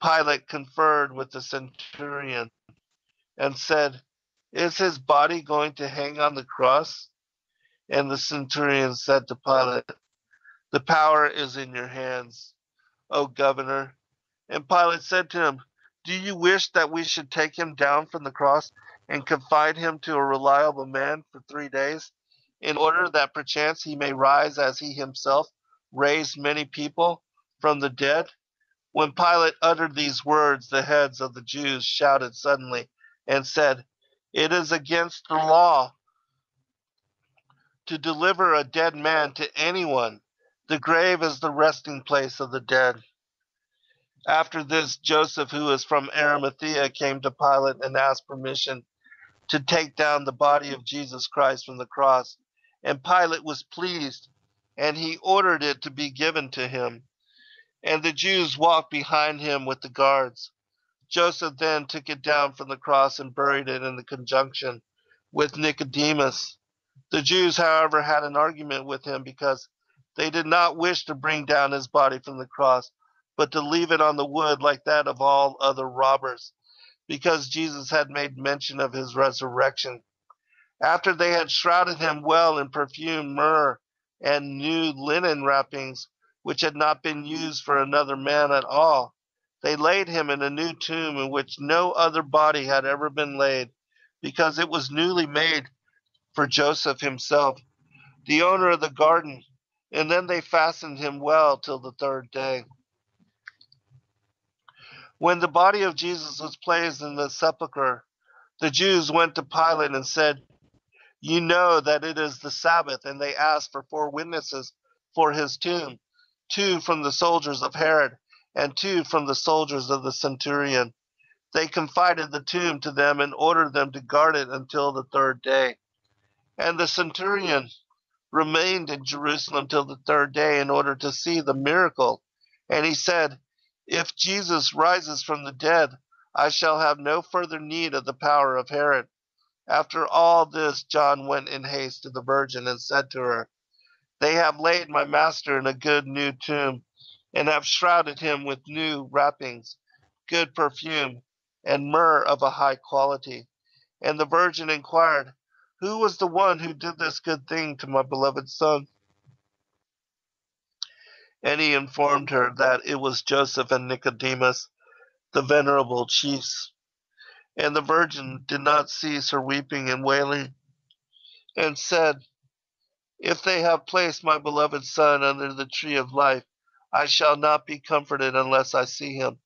Pilate conferred with the centurion and said, "Is his body going to hang on the cross?" And the centurion said to Pilate, "The power is in your hands, O governor." And Pilate said to him, "Do you wish that we should take him down from the cross and confine him to a reliable man for 3 days, in order that perchance he may rise as he himself raised many people from the dead?" When Pilate uttered these words, the heads of the Jews shouted suddenly and said, "It is against the law to deliver a dead man to anyone. The grave is the resting place of the dead." After this, Joseph, who is from Arimathea, came to Pilate and asked permission to take down the body of Jesus Christ from the cross. And Pilate was pleased, and he ordered it to be given to him. And the Jews walked behind him with the guards. Joseph then took it down from the cross and buried it in the conjunction with Nicodemus. The Jews, however, had an argument with him because they did not wish to bring down his body from the cross, but to leave it on the wood like that of all other robbers, because Jesus had made mention of his resurrection. After they had shrouded him well in perfumed myrrh and new linen wrappings, which had not been used for another man at all, they laid him in a new tomb in which no other body had ever been laid, because it was newly made for Joseph himself, the owner of the garden, and then they fastened him well till the third day. When the body of Jesus was placed in the sepulchre, the Jews went to Pilate and said, "You know that it is the Sabbath," and they asked for 4 witnesses for his tomb, 2 from the soldiers of Herod and 2 from the soldiers of the centurion. They confided the tomb to them and ordered them to guard it until the third day. And the centurion remained in Jerusalem till the third day in order to see the miracle. And he said, "If Jesus rises from the dead, I shall have no further need of the power of Herod." After all this, John went in haste to the Virgin and said to her, "They have laid my master in a good new tomb, and have shrouded him with new wrappings, good perfume, and myrrh of a high quality." And the Virgin inquired, "Who was the one who did this good thing to my beloved son?" And he informed her that it was Joseph and Nicodemus, the venerable chiefs. And the Virgin did not cease her weeping and wailing, and said, "If they have placed my beloved son under the tree of life, I shall not be comforted unless I see him.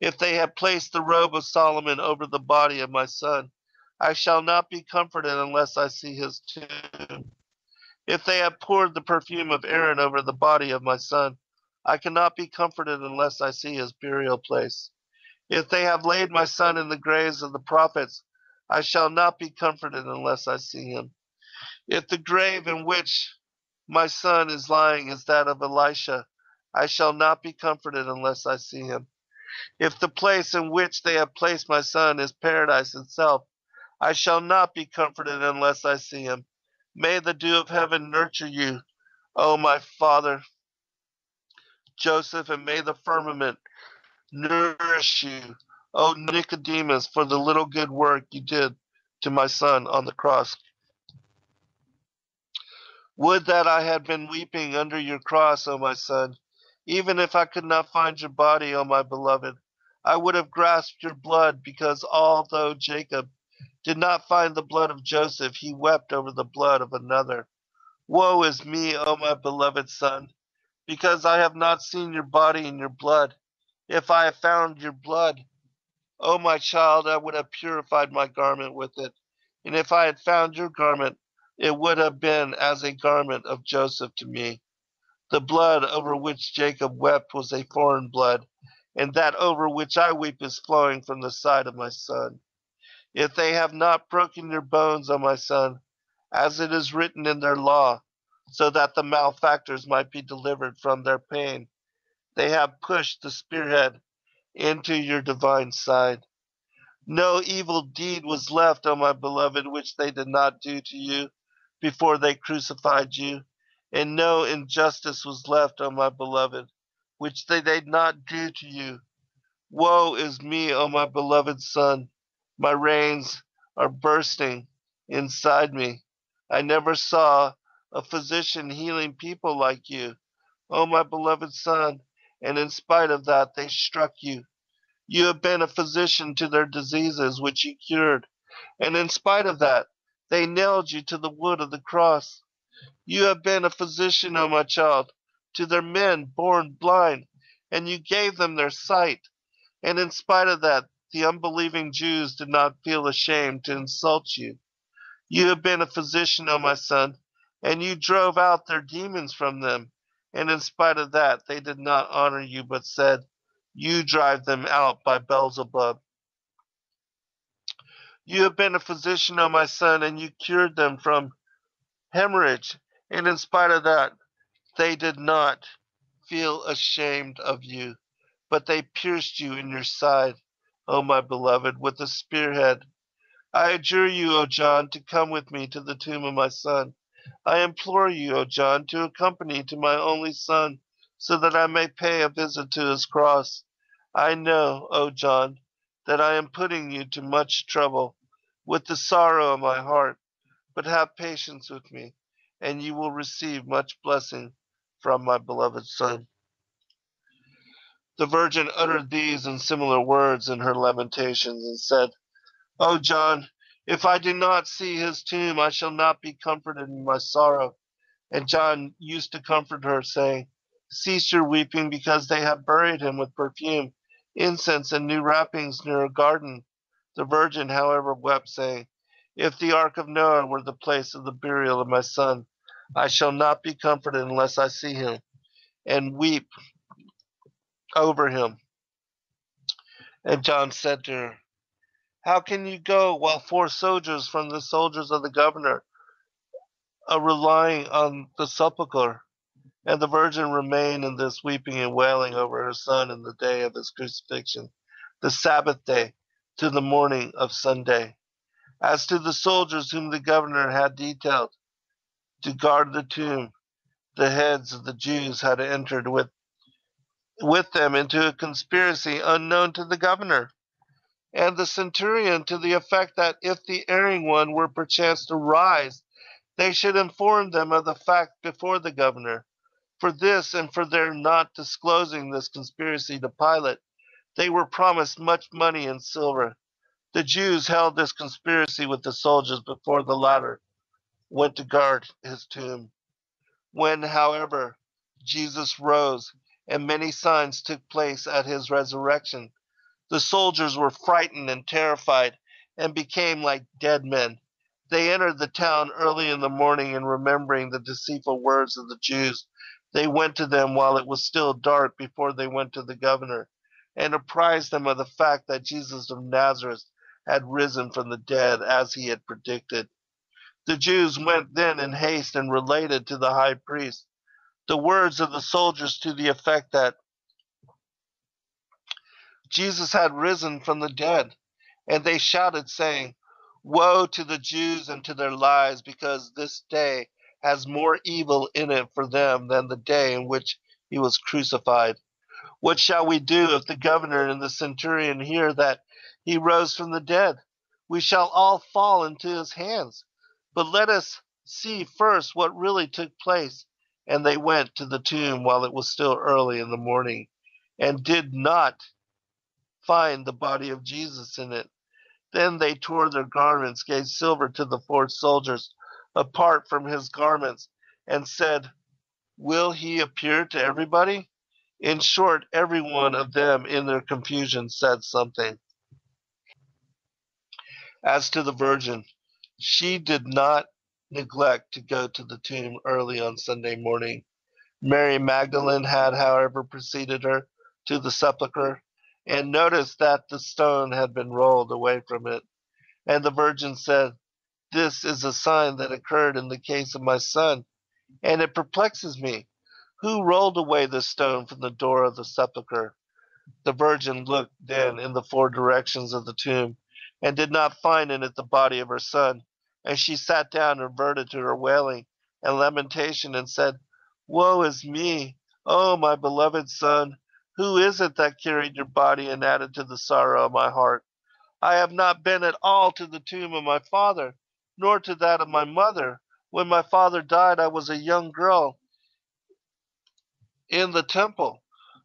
If they have placed the robe of Solomon over the body of my son, I shall not be comforted unless I see his tomb. If they have poured the perfume of Aaron over the body of my son, I cannot be comforted unless I see his burial place. If they have laid my son in the graves of the prophets, I shall not be comforted unless I see him. If the grave in which my son is lying is that of Elisha, I shall not be comforted unless I see him. If the place in which they have placed my son is paradise itself, I shall not be comforted unless I see him. May the dew of heaven nurture you, O my father Joseph, and may the firmament nourish you, O Nicodemus, for the little good work you did to my son on the cross. Would that I had been weeping under your cross, O my son, even if I could not find your body, O my beloved. I would have grasped your blood, because although Jacob did not find the blood of Joseph, he wept over the blood of another. Woe is me, O my beloved son, because I have not seen your body and your blood. If I have found your blood, O my child, I would have purified my garment with it. And if I had found your garment, it would have been as a garment of Joseph to me. The blood over which Jacob wept was a foreign blood, and that over which I weep is flowing from the side of my son. If they have not broken your bones, O my son, as it is written in their law, so that the malefactors might be delivered from their pain, they have pushed the spearhead into your divine side. No evil deed was left, O my beloved, which they did not do to you before they crucified you, and no injustice was left, O my beloved, which they did not do to you. Woe is me, O my beloved son. My reins are bursting inside me. I never saw a physician healing people like you, O my beloved son, and in spite of that they struck you. You have been a physician to their diseases, which you cured, and in spite of that they nailed you to the wood of the cross. You have been a physician, O my child, to their men born blind, and you gave them their sight. And in spite of that, the unbelieving Jews did not feel ashamed to insult you. You have been a physician, O my son, and you drove out their demons from them. And in spite of that, they did not honor you, but said, "You drive them out by Beelzebub." You have been a physician, O my son, and you cured them from hemorrhage. And in spite of that, they did not feel ashamed of you, but they pierced you in your side, O my beloved, with a spearhead. I adjure you, O John, to come with me to the tomb of my son. I implore you, O John, to accompany to my only son, so that I may pay a visit to his cross. I know, O John, that I am putting you to much trouble with the sorrow of my heart, but have patience with me, and you will receive much blessing from my beloved son. The Virgin uttered these and similar words in her lamentations, and said, O John, if I do not see his tomb, I shall not be comforted in my sorrow. And John used to comfort her, saying, Cease your weeping, because they have buried him with perfume, incense, and new wrappings near a garden. The Virgin, however, wept, saying, If the ark of Noah were the place of the burial of my son, I shall not be comforted unless I see him, and weep over him. And John said to her, How can you go while four soldiers from the soldiers of the governor are relying on the sepulchre? And the Virgin remained in this, weeping and wailing over her son in the day of his crucifixion, the Sabbath day, to the morning of Sunday. As to the soldiers whom the governor had detailed to guard the tomb, the heads of the Jews had entered with them into a conspiracy unknown to the governor and the centurion, to the effect that if the erring one were perchance to rise, they should inform them of the fact before the governor. For this, and for their not disclosing this conspiracy to Pilate, they were promised much money and silver. The Jews held this conspiracy with the soldiers before the latter went to guard his tomb. When, however, Jesus rose, and many signs took place at his resurrection, the soldiers were frightened and terrified, and became like dead men. They entered the town early in the morning, and remembering the deceitful words of the Jews, they went to them while it was still dark, before they went to the governor, and apprised them of the fact that Jesus of Nazareth had risen from the dead, as he had predicted. The Jews went then in haste and related to the high priest the words of the soldiers to the effect that Jesus had risen from the dead. And they shouted, saying, "Woe to the Jews and to their lies, because this day has more evil in it for them than the day in which he was crucified. What shall we do if the governor and the centurion hear that he rose from the dead? We shall all fall into his hands. But let us see first what really took place." And they went to the tomb while it was still early in the morning, and did not find the body of Jesus in it. Then they tore their garments, gave silver to the 4 soldiers, apart from his garments, and said, "Will he appear to everybody?" In short, every one of them in their confusion said something. As to the Virgin, she did not neglect to go to the tomb early on Sunday morning. Mary Magdalene had, however, preceded her to the sepulchre and noticed that the stone had been rolled away from it. And the Virgin said, "This is a sign that occurred in the case of my son, and it perplexes me. Who rolled away the stone from the door of the sepulchre?" The Virgin looked then in the 4 directions of the tomb, and did not find in it the body of her son. And she sat down and reverted to her wailing and lamentation, and said, "Woe is me, O my beloved son! Who is it that carried your body and added to the sorrow of my heart? I have not been at all to the tomb of my father, nor to that of my mother. When my father died, I was a young girl in the temple,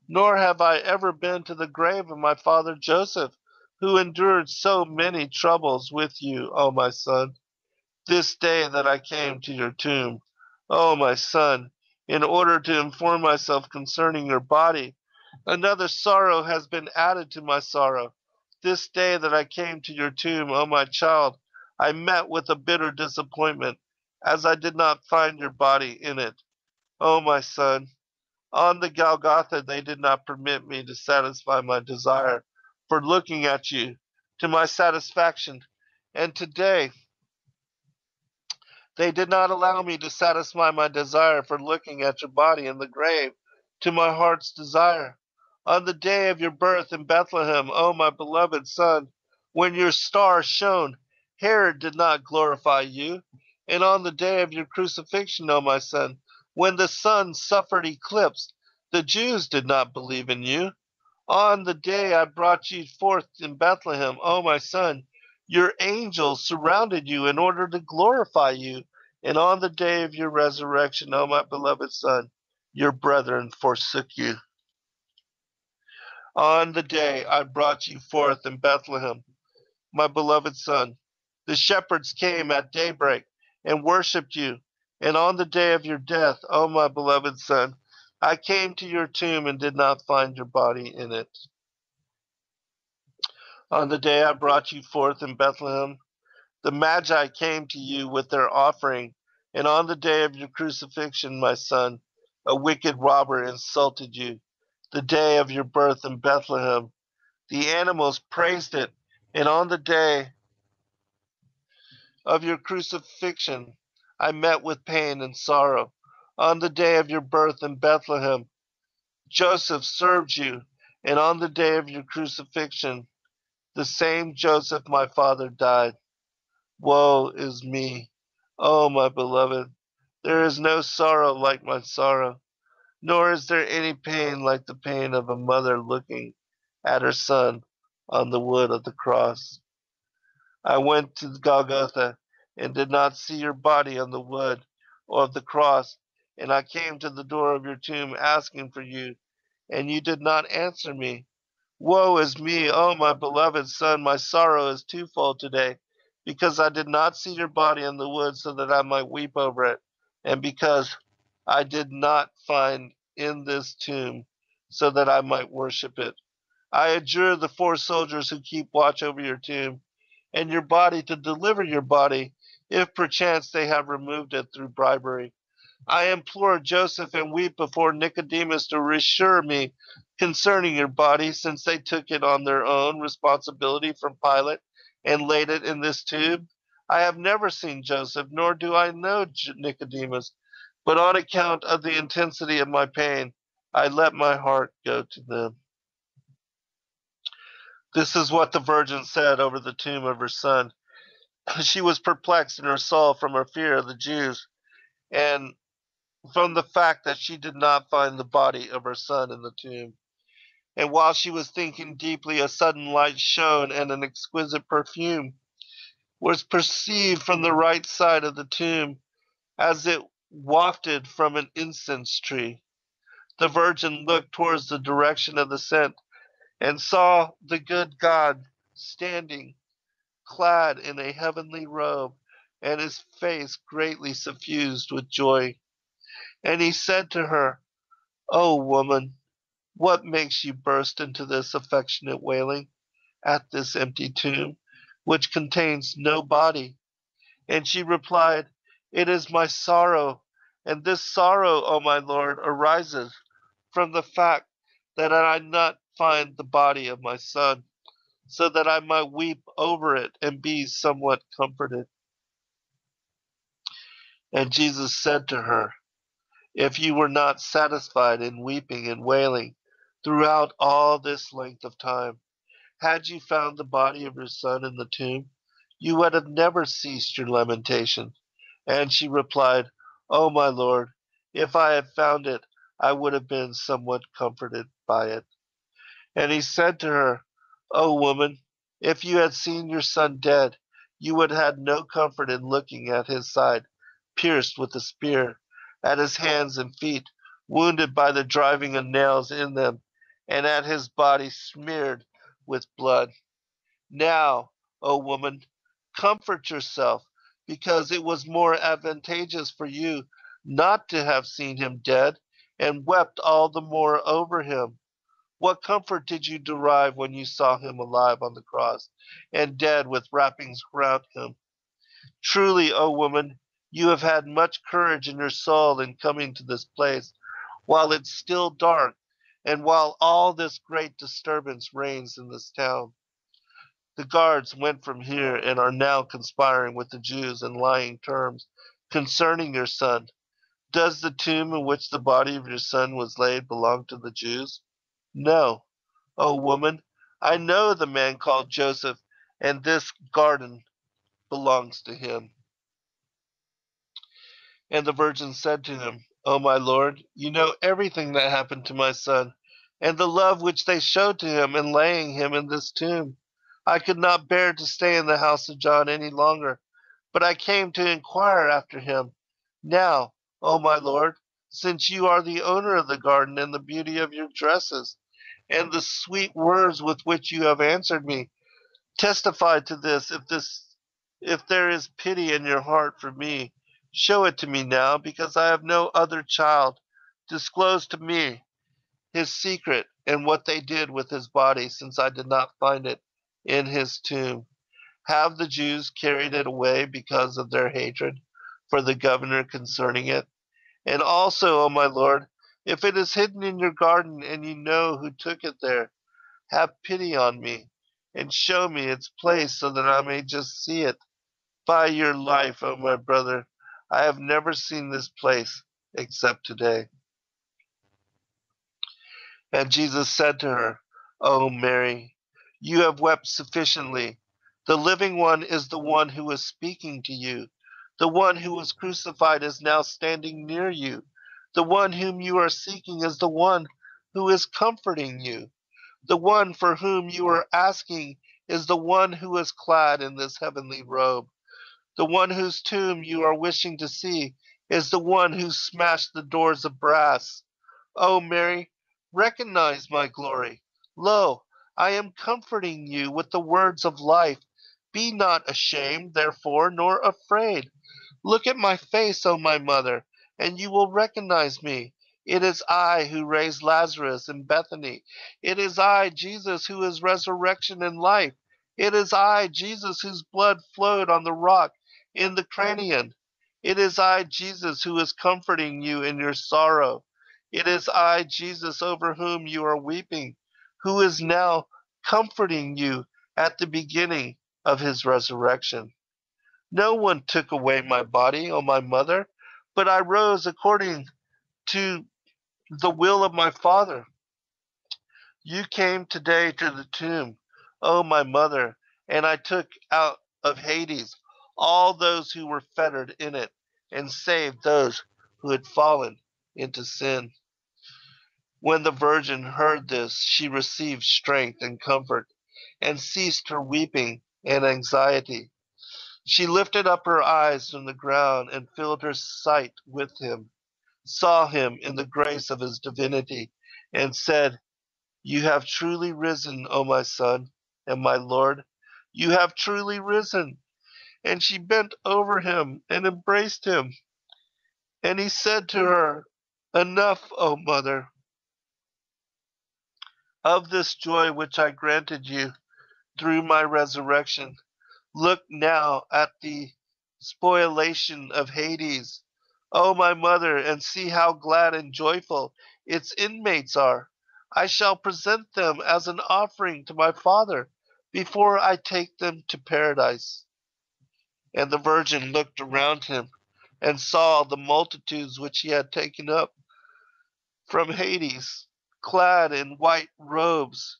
nor have I ever been to the grave of my father Joseph, who endured so many troubles with you, O my son. This day that I came to your tomb, O my son, in order to inform myself concerning your body, another sorrow has been added to my sorrow. This day that I came to your tomb, O my child, I met with a bitter disappointment, as I did not find your body in it. O my son, on the Golgotha they did not permit me to satisfy my desire for looking at you to my satisfaction, and today they did not allow me to satisfy my desire for looking at your body in the grave to my heart's desire. On the day of your birth in Bethlehem, O my beloved son, when your star shone, Herod did not glorify you. And on the day of your crucifixion, O my son, when the sun suffered eclipse, the Jews did not believe in you. On the day I brought you forth in Bethlehem, O my son, your angels surrounded you in order to glorify you. And on the day of your resurrection, O my beloved son, your brethren forsook you. On the day I brought you forth in Bethlehem, my beloved son, the shepherds came at daybreak and worshipped you. And on the day of your death, O my beloved son, I came to your tomb and did not find your body in it. On the day I brought you forth in Bethlehem, the Magi came to you with their offering. And on the day of your crucifixion, my son, a wicked robber insulted you. The day of your birth in Bethlehem, the animals praised it. And on the day of your crucifixion, I met with pain and sorrow. On the day of your birth in Bethlehem, Joseph served you, and on the day of your crucifixion, the same Joseph my father died. Woe is me, O my beloved! There is no sorrow like my sorrow, nor is there any pain like the pain of a mother looking at her son on the wood of the cross. I went to Golgotha and did not see your body on the wood or of the cross, and I came to the door of your tomb asking for you, and you did not answer me. Woe is me, O my beloved son, my sorrow is twofold today, because I did not see your body in the wood so that I might weep over it, and because I did not find in this tomb so that I might worship it. I adjure the 4 soldiers who keep watch over your tomb and your body to deliver your body, if perchance they have removed it through bribery. I implore Joseph and weep before Nicodemus to reassure me concerning your body, since they took it on their own responsibility from Pilate and laid it in this tomb. I have never seen Joseph, nor do I know Nicodemus, but on account of the intensity of my pain, I let my heart go to them. This is what the Virgin said over the tomb of her son. She was perplexed in her soul from her fear of the Jews and from the fact that she did not find the body of her son in the tomb. And while she was thinking deeply, a sudden light shone, and an exquisite perfume was perceived from the right side of the tomb as it wafted from an incense tree. The Virgin looked towards the direction of the scent and saw the good God standing, clad in a heavenly robe, and his face greatly suffused with joy. And he said to her, "O woman, what makes you burst into this affectionate wailing at this empty tomb, which contains no body?" And she replied, "It is my sorrow, and this sorrow, O my Lord, arises from the fact that I did not find the body of my son, so that I might weep over it and be somewhat comforted." And Jesus said to her, "If you were not satisfied in weeping and wailing throughout all this length of time, had you found the body of your son in the tomb, you would have never ceased your lamentation." And she replied, "O my Lord, if I had found it, I would have been somewhat comforted by it." And he said to her, "O woman, if you had seen your son dead, you would have had no comfort in looking at his side, pierced with a spear, at his hands and feet, wounded by the driving of nails in them, and at his body smeared with blood. Now, O woman, comfort yourself, because it was more advantageous for you not to have seen him dead, and wept all the more over him. What comfort did you derive when you saw him alive on the cross, and dead with wrappings around him? Truly, O woman, you have had much courage in your soul in coming to this place, while it's still dark, and while all this great disturbance reigns in this town. The guards went from here and are now conspiring with the Jews in lying terms concerning your son. Does the tomb in which the body of your son was laid belong to the Jews? No. O woman, I know the man called Joseph, and this garden belongs to him." And the Virgin said to him, "O my Lord, you know everything that happened to my son, and the love which they showed to him in laying him in this tomb. I could not bear to stay in the house of John any longer, but I came to inquire after him. Now, O my Lord, since you are the owner of the garden and the beauty of your dresses, and the sweet words with which you have answered me, testify to this, if there is pity in your heart for me. Show it to me now, because I have no other child. Disclose to me his secret and what they did with his body, since I did not find it in his tomb. Have the Jews carried it away because of their hatred for the governor concerning it? And also, O my Lord, if it is hidden in your garden and you know who took it there, have pity on me and show me its place so that I may just see it. By your life, O my brother, I have never seen this place except today." And Jesus said to her, "O Mary, you have wept sufficiently. The living one is the one who is speaking to you. The one who was crucified is now standing near you. The one whom you are seeking is the one who is comforting you. The one for whom you are asking is the one who is clad in this heavenly robe. The one whose tomb you are wishing to see is the one who smashed the doors of brass. O Mary, recognize my glory. Lo, I am comforting you with the words of life. Be not ashamed, therefore, nor afraid. Look at my face, O my mother, and you will recognize me. It is I who raised Lazarus in Bethany. It is I, Jesus, who is resurrection and life. It is I, Jesus, whose blood flowed on the rock in the Cranion. It is I, Jesus, who is comforting you in your sorrow. It is I, Jesus, over whom you are weeping, who is now comforting you at the beginning of his resurrection. No one took away my body, O my mother, but I rose according to the will of my Father. You came today to the tomb, O my mother, and I took out of Hades all those who were fettered in it, and saved those who had fallen into sin. When the Virgin heard this, she received strength and comfort, and ceased her weeping and anxiety. She lifted up her eyes from the ground and filled her sight with him, saw him in the grace of his divinity, and said, You have truly risen, O my son and my Lord. You have truly risen. And she bent over him and embraced him. And he said to her, Enough, O mother, of this joy which I granted you through my resurrection. Look now at the spoliation of Hades, O my mother, and see how glad and joyful its inmates are. I shall present them as an offering to my Father before I take them to paradise. And the Virgin looked around him and saw the multitudes which he had taken up from Hades, clad in white robes.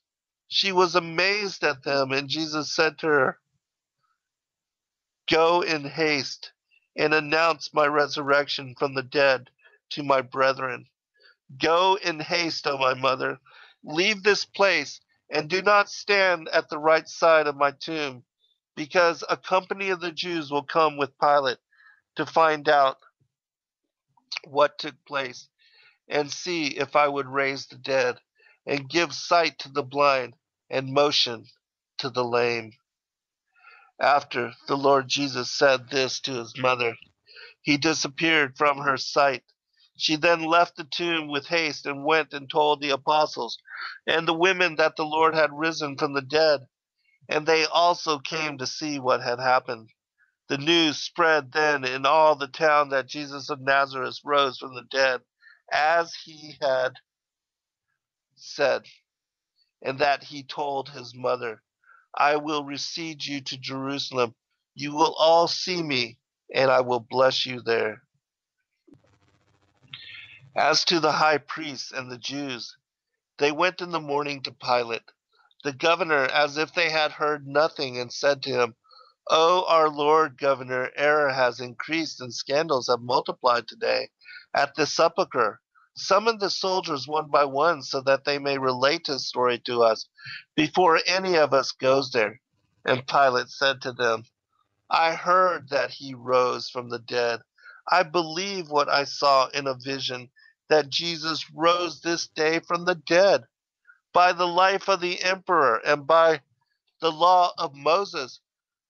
She was amazed at them, and Jesus said to her, Go in haste and announce my resurrection from the dead to my brethren. Go in haste, O my mother. Leave this place and do not stand at the right side of my tomb, because a company of the Jews will come with Pilate to find out what took place and see if I would raise the dead and give sight to the blind and motion to the lame. After the Lord Jesus said this to his mother, he disappeared from her sight. She then left the tomb with haste and went and told the apostles and the women that the Lord had risen from the dead, and they also came to see what had happened. The news spread then in all the town that Jesus of Nazareth rose from the dead, as he had said, and that he told his mother. I will recede you to Jerusalem. You will all see me, and I will bless you there. As to the high priests and the Jews, they went in the morning to Pilate, the governor, as if they had heard nothing, and said to him, O our Lord governor, error has increased and scandals have multiplied today at the sepulchre. Summon the soldiers one by one so that they may relate his story to us before any of us goes there. And Pilate said to them, I heard that he rose from the dead. I believe what I saw in a vision, that Jesus rose this day from the dead. By the life of the emperor and by the law of Moses,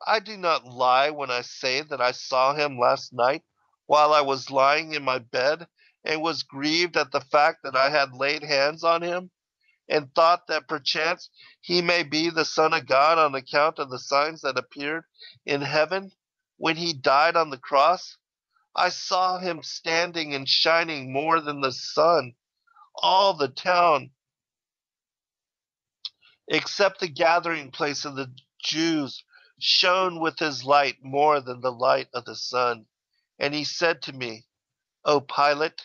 I do not lie when I say that I saw him last night while I was lying in my bed, and was grieved at the fact that I had laid hands on him, and thought that perchance he may be the Son of God on account of the signs that appeared in heaven when he died on the cross. I saw him standing and shining more than the sun. All the town, except the gathering place of the Jews, shone with his light more than the light of the sun. And he said to me, O Pilate,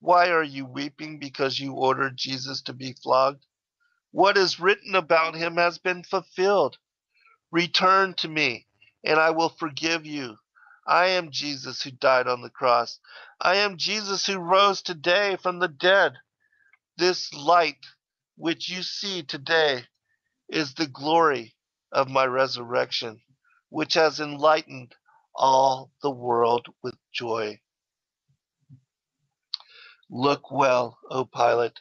why are you weeping because you ordered Jesus to be flogged? What is written about him has been fulfilled. Return to me, and I will forgive you. I am Jesus who died on the cross. I am Jesus who rose today from the dead. This light which you see today is the glory of my resurrection, which has enlightened all the world with joy. Look well, O Pilate,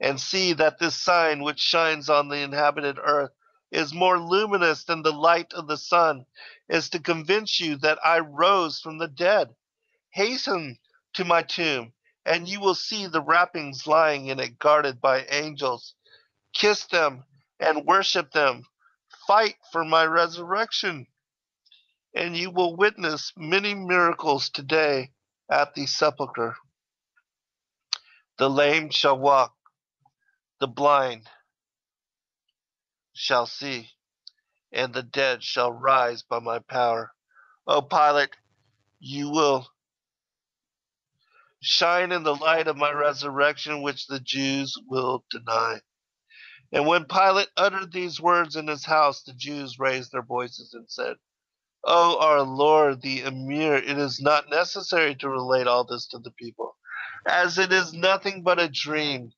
and see that this sign which shines on the inhabited earth is more luminous than the light of the sun, is to convince you that I rose from the dead. Hasten to my tomb, and you will see the wrappings lying in it, guarded by angels. Kiss them and worship them. Fight for my resurrection, and you will witness many miracles today at the sepulchre. The lame shall walk, the blind shall see, and the dead shall rise by my power. O Pilate, you will shine in the light of my resurrection, which the Jews will deny. And when Pilate uttered these words in his house, the Jews raised their voices and said, O our Lord, the Emir, it is not necessary to relate all this to the people, as it is nothing but a dream.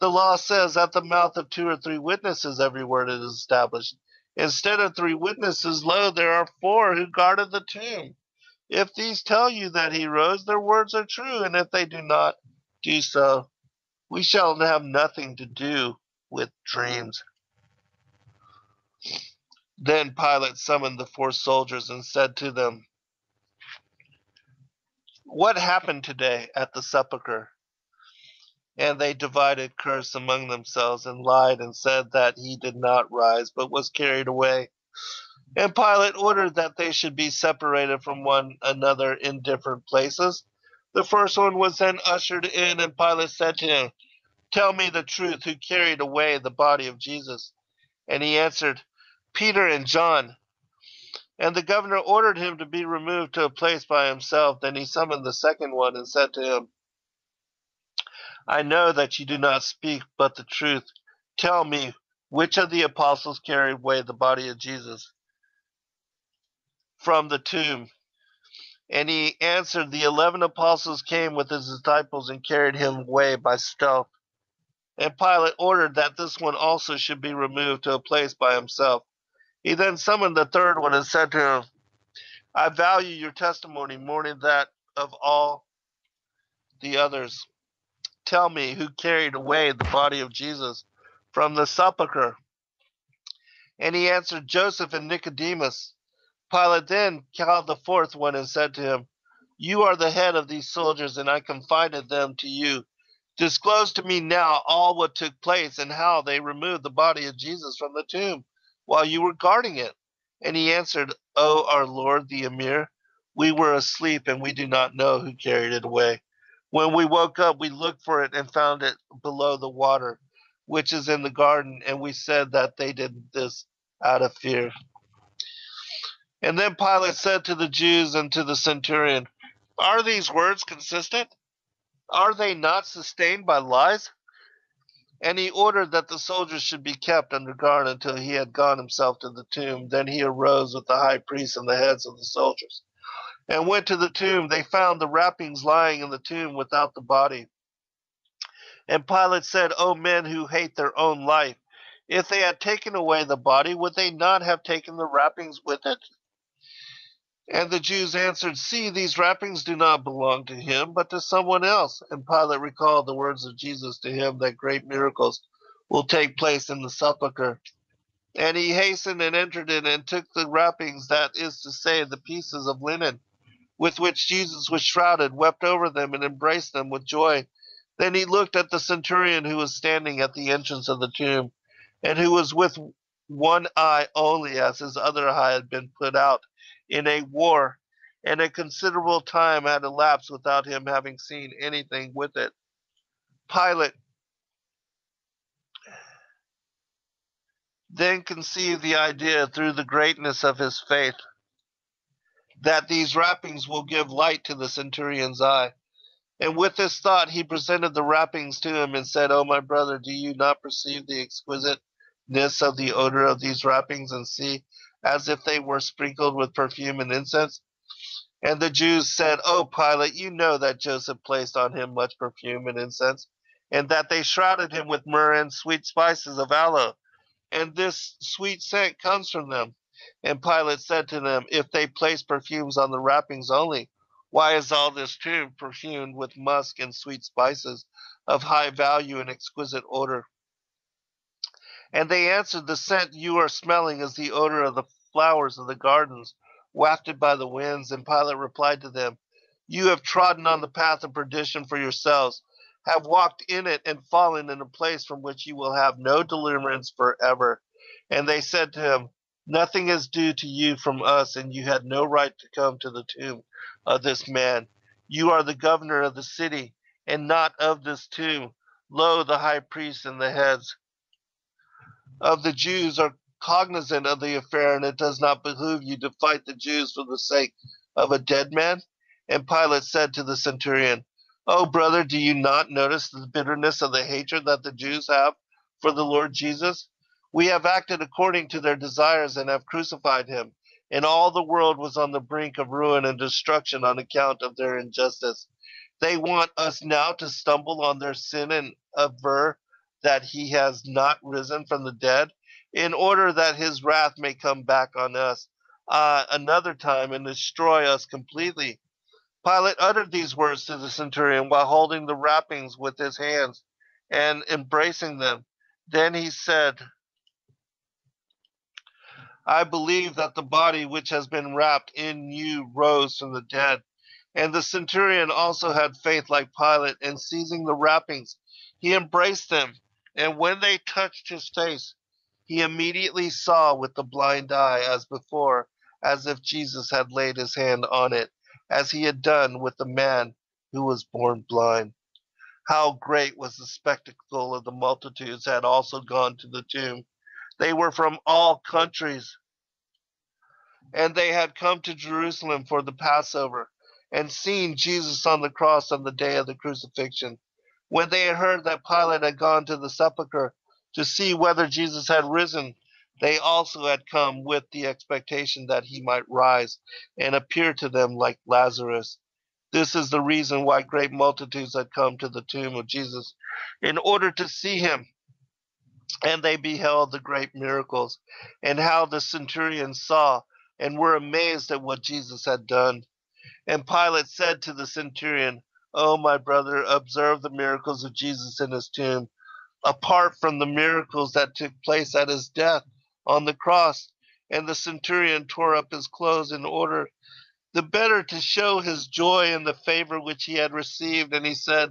The law says, at the mouth of 2 or 3 witnesses, every word is established. Instead of 3 witnesses, lo, there are 4 who guarded the tomb. If these tell you that he rose, their words are true, and if they do not do so, we shall have nothing to do with dreams. Then Pilate summoned the 4 soldiers and said to them, What happened today at the sepulchre? And they divided curse among themselves and lied and said that he did not rise, but was carried away. And Pilate ordered that they should be separated from one another in different places. The first one was then ushered in, and Pilate said to him, Tell me the truth, who carried away the body of Jesus? And he answered, Peter and John. And the governor ordered him to be removed to a place by himself. Then he summoned the second one and said to him, I know that you do not speak but the truth. Tell me, which of the apostles carried away the body of Jesus from the tomb? And he answered, The 11 apostles came with his disciples and carried him away by stealth. And Pilate ordered that this one also should be removed to a place by himself. He then summoned the third one and said to him, I value your testimony more than that of all the others. Tell me who carried away the body of Jesus from the sepulchre. And he answered, Joseph and Nicodemus. Pilate then called the fourth one and said to him, You are the head of these soldiers, and I confided them to you. Disclose to me now all what took place and how they removed the body of Jesus from the tomb while you were guarding it. And he answered, O our Lord, the Emir, we were asleep, and we do not know who carried it away. When we woke up, we looked for it and found it below the water, which is in the garden, and we said that they did this out of fear. And then Pilate said to the Jews and to the centurion, Are these words consistent? Are they not sustained by lies? And he ordered that the soldiers should be kept under guard until he had gone himself to the tomb. Then he arose with the high priest and the heads of the soldiers, and went to the tomb. They found the wrappings lying in the tomb without the body. And Pilate said, O men who hate their own life, if they had taken away the body, would they not have taken the wrappings with it? And the Jews answered, See, these wrappings do not belong to him, but to someone else. And Pilate recalled the words of Jesus to him, that great miracles will take place in the sepulchre. And he hastened and entered it and took the wrappings, that is to say, the pieces of linen with which Jesus was shrouded, wept over them, and embraced them with joy. Then he looked at the centurion who was standing at the entrance of the tomb, and who was with one eye only, as his other eye had been put out in a war, and a considerable time had elapsed without him having seen anything with it. Pilate then conceived the idea, through the greatness of his faith, that these wrappings will give light to the centurion's eye. And with this thought he presented the wrappings to him and said, O my brother, do you not perceive the exquisiteness of the odor of these wrappings, and see, as if they were sprinkled with perfume and incense? And the Jews said, O Pilate, you know that Joseph placed on him much perfume and incense, and that they shrouded him with myrrh and sweet spices of aloe, and this sweet scent comes from them. And Pilate said to them, If they place perfumes on the wrappings only, why is all this tomb perfumed with musk and sweet spices of high value and exquisite odor? And they answered, The scent you are smelling is the odor of the flowers of the gardens, wafted by the winds. And Pilate replied to them, You have trodden on the path of perdition for yourselves, have walked in it, and fallen in a place from which you will have no deliverance forever. And they said to him, Nothing is due to you from us, and you had no right to come to the tomb of this man. You are the governor of the city, and not of this tomb. Lo, the high priest and the heads of the Jews are cognizant of the affair, and it does not behoove you to fight the Jews for the sake of a dead man? And Pilate said to the centurion, O brother, do you not notice the bitterness of the hatred that the Jews have for the Lord Jesus? We have acted according to their desires and have crucified him, and all the world was on the brink of ruin and destruction on account of their injustice. They want us now to stumble on their sin and aver that he has not risen from the dead, in order that his wrath may come back on us another time and destroy us completely. Pilate uttered these words to the centurion while holding the wrappings with his hands and embracing them. Then he said, I believe that the body which has been wrapped in you rose from the dead. And the centurion also had faith like Pilate, and seizing the wrappings, he embraced them. And when they touched his face, he immediately saw with the blind eye as before, as if Jesus had laid his hand on it, as he had done with the man who was born blind. How great was the spectacle of the multitudes that had also gone to the tomb. They were from all countries, and they had come to Jerusalem for the Passover, and seen Jesus on the cross on the day of the crucifixion. When they had heard that Pilate had gone to the sepulchre to see whether Jesus had risen, they also had come with the expectation that he might rise and appear to them like Lazarus. This is the reason why great multitudes had come to the tomb of Jesus, in order to see him. And they beheld the great miracles, and how the centurion saw, and were amazed at what Jesus had done. And Pilate said to the centurion, O my brother, observe the miracles of Jesus in his tomb. Apart from the miracles that took place at his death on the cross, and the centurion tore up his clothes in order, the better to show his joy and the favor which he had received. And he said,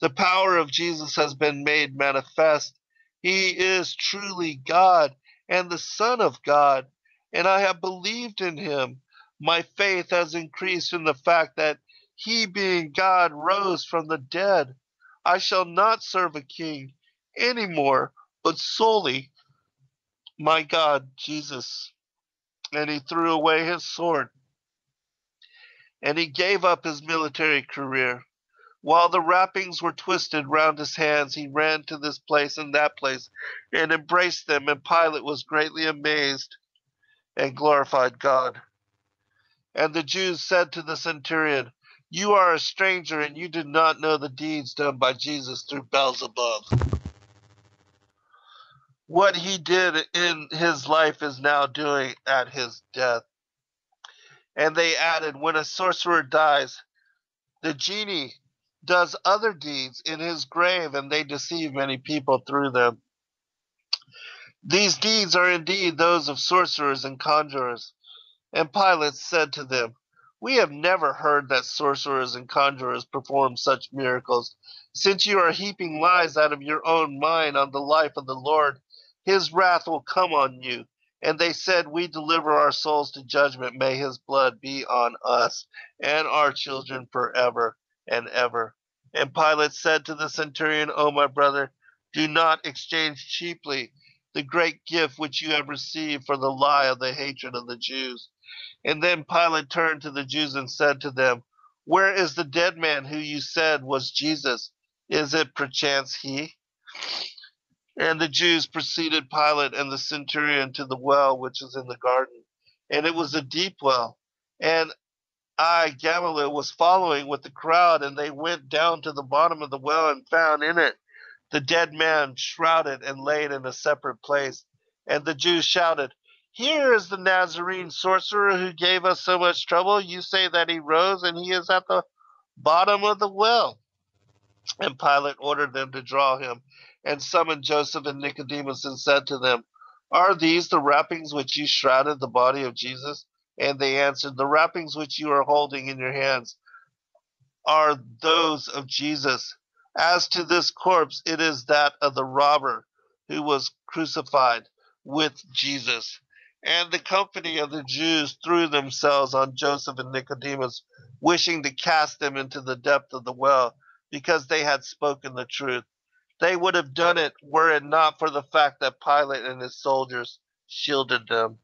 The power of Jesus has been made manifest. He is truly God and the Son of God, and I have believed in him. My faith has increased in the fact that he, being God, rose from the dead. I shall not serve a king any more, but solely my God, Jesus. And he threw away his sword, and he gave up his military career. While the wrappings were twisted round his hands, he ran to this place and that place and embraced them, and Pilate was greatly amazed and glorified God. And the Jews said to the centurion, You are a stranger, and you do not know the deeds done by Jesus through Beelzebub. What he did in his life is now doing at his death. And they added, When a sorcerer dies, the genie does other deeds in his grave, and they deceive many people through them. These deeds are indeed those of sorcerers and conjurers. And Pilate said to them, We have never heard that sorcerers and conjurers perform such miracles. Since you are heaping lies out of your own mind on the life of the Lord, his wrath will come on you. And they said, We deliver our souls to judgment. May his blood be on us and our children forever and ever. And Pilate said to the centurion, O my brother, do not exchange cheaply the great gift which you have received for the lie of the hatred of the Jews. And then Pilate turned to the Jews and said to them, Where is the dead man who you said was Jesus? Is it perchance he? And the Jews preceded Pilate and the centurion to the well which was in the garden, and it was a deep well. And I, Gamaliel, was following with the crowd, and they went down to the bottom of the well and found in it the dead man shrouded and laid in a separate place. And the Jews shouted, Here is the Nazarene sorcerer who gave us so much trouble. You say that he rose, and he is at the bottom of the well. And Pilate ordered them to draw him, and summoned Joseph and Nicodemus, and said to them, Are these the wrappings which you shrouded the body of Jesus? And they answered, The wrappings which you are holding in your hands are those of Jesus. As to this corpse, it is that of the robber who was crucified with Jesus. And the company of the Jews threw themselves on Joseph and Nicodemus, wishing to cast them into the depth of the well, because they had spoken the truth. They would have done it were it not for the fact that Pilate and his soldiers shielded them.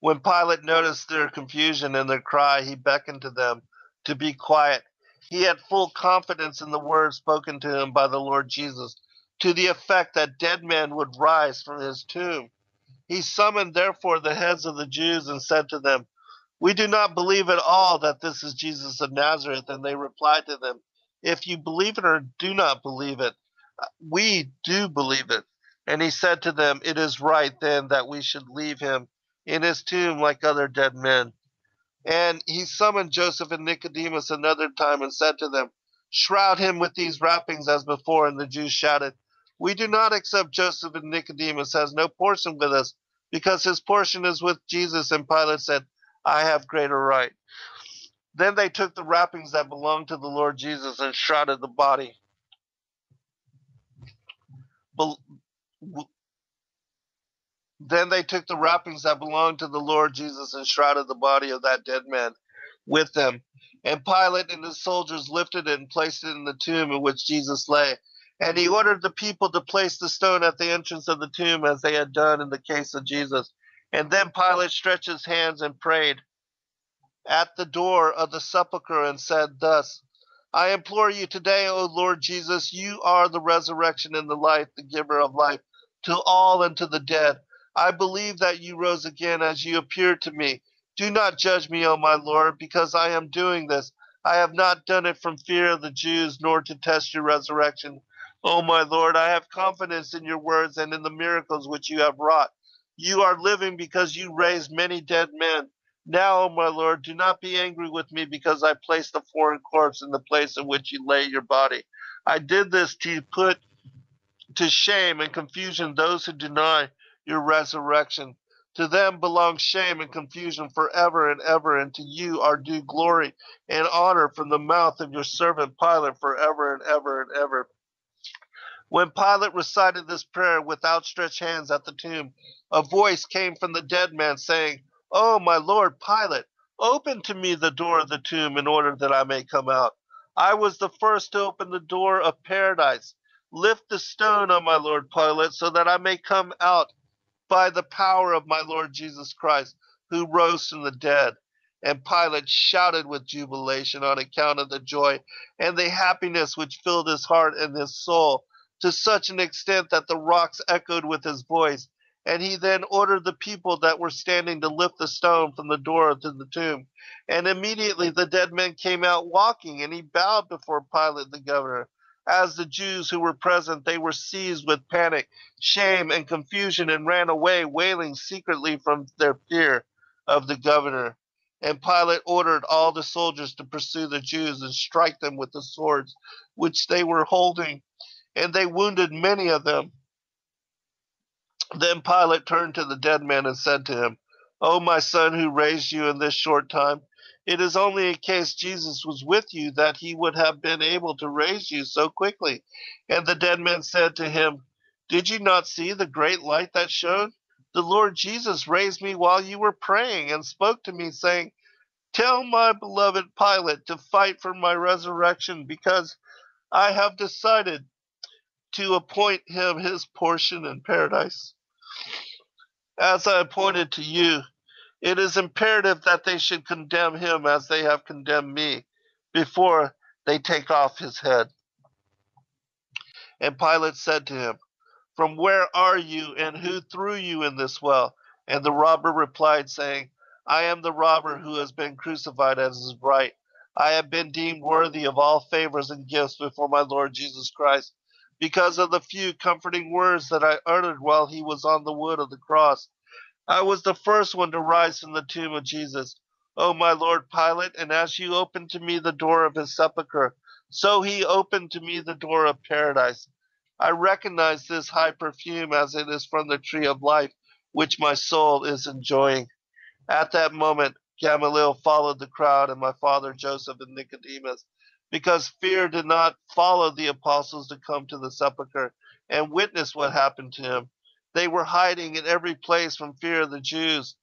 When Pilate noticed their confusion and their cry, he beckoned to them to be quiet. He had full confidence in the words spoken to him by the Lord Jesus, to the effect that dead men would rise from his tomb. He summoned, therefore, the heads of the Jews and said to them, "We do not believe at all that this is Jesus of Nazareth." And they replied to them, "If you believe it or do not believe it, we do believe it." And he said to them, "It is right then that we should leave him in his tomb like other dead men." And he summoned Joseph and Nicodemus another time and said to them, "Shroud him with these wrappings as before." And the Jews shouted, "We do not accept Joseph, and Nicodemus has no portion with us, because his portion is with Jesus." And Pilate said, "I have greater right." Then they took the wrappings that belonged to the Lord Jesus and shrouded the body. Then they took the wrappings that belonged to the Lord Jesus and shrouded the body of that dead man with them. And Pilate and his soldiers lifted it and placed it in the tomb in which Jesus lay. And he ordered the people to place the stone at the entrance of the tomb, as they had done in the case of Jesus. And then Pilate stretched his hands and prayed at the door of the sepulchre and said thus, "I implore you today, O Lord Jesus, you are the resurrection and the life, the giver of life to all and to the dead. I believe that you rose again as you appeared to me. Do not judge me, O my Lord, because I am doing this. I have not done it from fear of the Jews, nor to test your resurrection. O my Lord, I have confidence in your words and in the miracles which you have wrought. You are living because you raised many dead men. Now, O my Lord, do not be angry with me, because I placed a foreign corpse in the place in which you lay your body. I did this to put to shame and confusion those who deny your resurrection. To them belongs shame and confusion forever and ever, and to you are due glory and honor from the mouth of your servant Pilate forever and ever and ever." When Pilate recited this prayer with outstretched hands at the tomb, a voice came from the dead man saying, "Oh, my Lord Pilate, open to me the door of the tomb in order that I may come out. I was the first to open the door of paradise. Lift the stone, O my Lord Pilate, so that I may come out by the power of my Lord Jesus Christ, who rose from the dead." And Pilate shouted with jubilation on account of the joy and the happiness which filled his heart and his soul, to such an extent that the rocks echoed with his voice. And he then ordered the people that were standing to lift the stone from the door to the tomb. And immediately the dead men came out walking, and he bowed before Pilate the governor. As the Jews who were present, they were seized with panic, shame, and confusion, and ran away, wailing secretly from their fear of the governor. And Pilate ordered all the soldiers to pursue the Jews and strike them with the swords which they were holding, and they wounded many of them. Then Pilate turned to the dead man and said to him, "O my son, who raised you in this short time, it is only in case Jesus was with you that he would have been able to raise you so quickly." And the dead man said to him, "Did you not see the great light that shone? The Lord Jesus raised me while you were praying and spoke to me, saying, 'Tell my beloved Pilate to fight for my resurrection, because I have decided to appoint him his portion in paradise. As I appointed to you, it is imperative that they should condemn him as they have condemned me, before they take off his head.'" And Pilate said to him, "From where are you, and who threw you in this well?" And the robber replied, saying, "I am the robber who has been crucified as his right. I have been deemed worthy of all favors and gifts before my Lord Jesus Christ, because of the few comforting words that I uttered while he was on the wood of the cross. I was the first one to rise from the tomb of Jesus, O my Lord Pilate, and as you opened to me the door of his sepulchre, so he opened to me the door of paradise. I recognize this high perfume as it is from the tree of life, which my soul is enjoying." At that moment, Gamaliel followed the crowd, and my father Joseph and Nicodemus, because fear did not follow the apostles to come to the sepulchre and witness what happened to him. They were hiding in every place from fear of the Jews.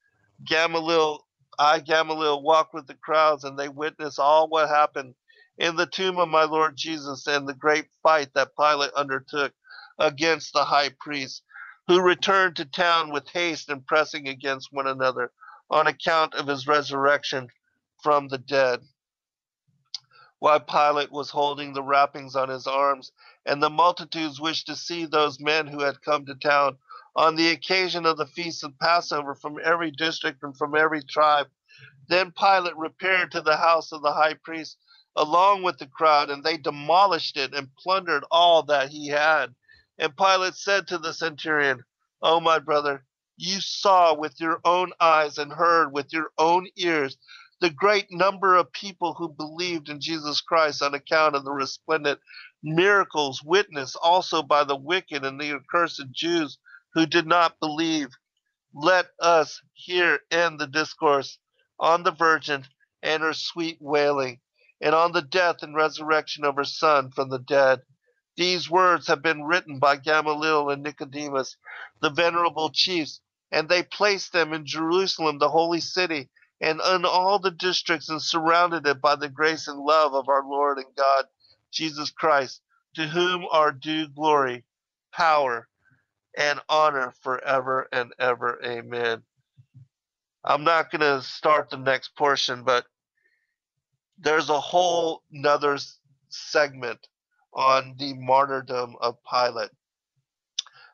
Gamaliel walked with the crowds, and they witnessed all what happened in the tomb of my Lord Jesus and the great fight that Pilate undertook against the high priest. who returned to town with haste and pressing against one another on account of his resurrection from the dead. While Pilate was holding the wrappings on his arms, and the multitudes wished to see those men who had come to town on the occasion of the feast of Passover from every district and from every tribe. Then Pilate repaired to the house of the high priest along with the crowd, and they demolished it and plundered all that he had. And Pilate said to the centurion, "O my brother, you saw with your own eyes and heard with your own ears the great number of people who believed in Jesus Christ on account of the resplendent miracles witnessed also by the wicked and the accursed Jews who did not believe. Let us here end the discourse on the Virgin and her sweet wailing, and on the death and resurrection of her son from the dead. These words have been written by Gamaliel and Nicodemus, the venerable chiefs, and they placed them in Jerusalem, the holy city, and in all the districts, and surrounded it by the grace and love of our Lord and God, Jesus Christ, to whom are due glory, power, and honor forever and ever. Amen." I'm not going to start the next portion, but there's a whole nother segment on the martyrdom of Pilate.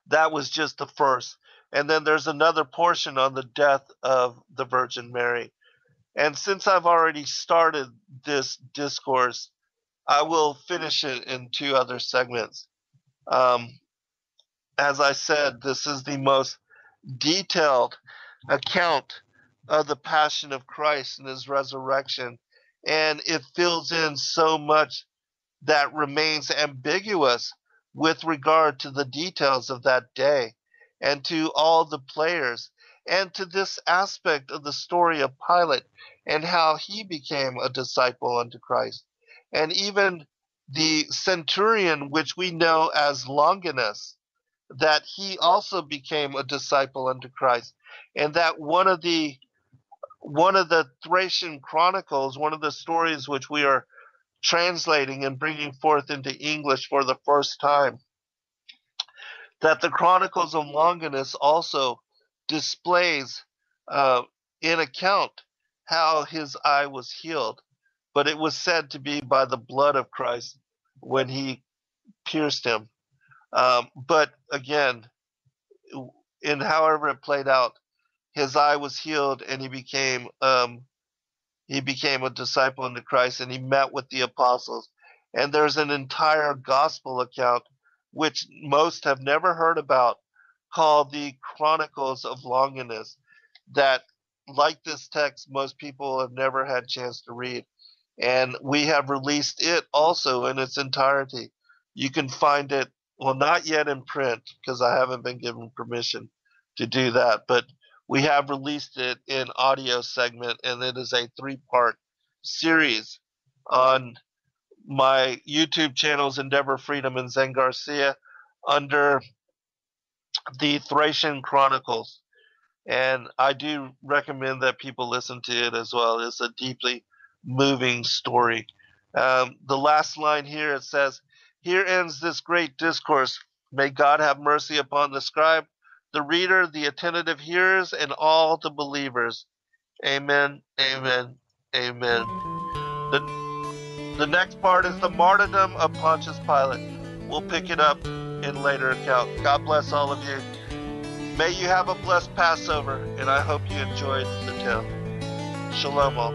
That was just the first. And then there's another portion on the death of the Virgin Mary. And since I've already started this discourse, I will finish it in two other segments. As I said, this is the most detailed account of the passion of Christ and his resurrection. And it fills in so much that remains ambiguous with regard to the details of that day and to all the players and to this aspect of the story of Pilate and how he became a disciple unto Christ. And even the centurion, which we know as Longinus, that he also became a disciple unto Christ, and that one of the Thracian Chronicles, one of the stories which we are translating and bringing forth into English for the first time, that the Chronicles of Longinus also displays in account how his eye was healed, but it was said to be by the blood of Christ when he pierced him. But again, in however it played out, his eye was healed, and he became a disciple unto Christ, and he met with the apostles. And there's an entire gospel account, which most have never heard about, called the Chronicles of Longinus, that, like this text, most people have never had a chance to read. And we have released it also in its entirety. You can find it, well, not yet in print, because I haven't been given permission to do that, but we have released it in audio segment, and it is a three-part series on my YouTube channels, Endeavor Freedom and Zen Garcia, under the Thracian Chronicles. And I do recommend that people listen to it as well. It's a deeply moving story. The last line here, it says, "Here ends this great discourse. May God have mercy upon the scribe, the reader, the attentive hearers, and all the believers. Amen, amen, amen." The next part is the martyrdom of Pontius Pilate. We'll pick it up in later account. God bless all of you. May you have a blessed Passover, and I hope you enjoyed the tale. Shalom all.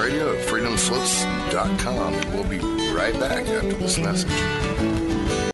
Radio at freedomslips.com. We'll be right back after this message.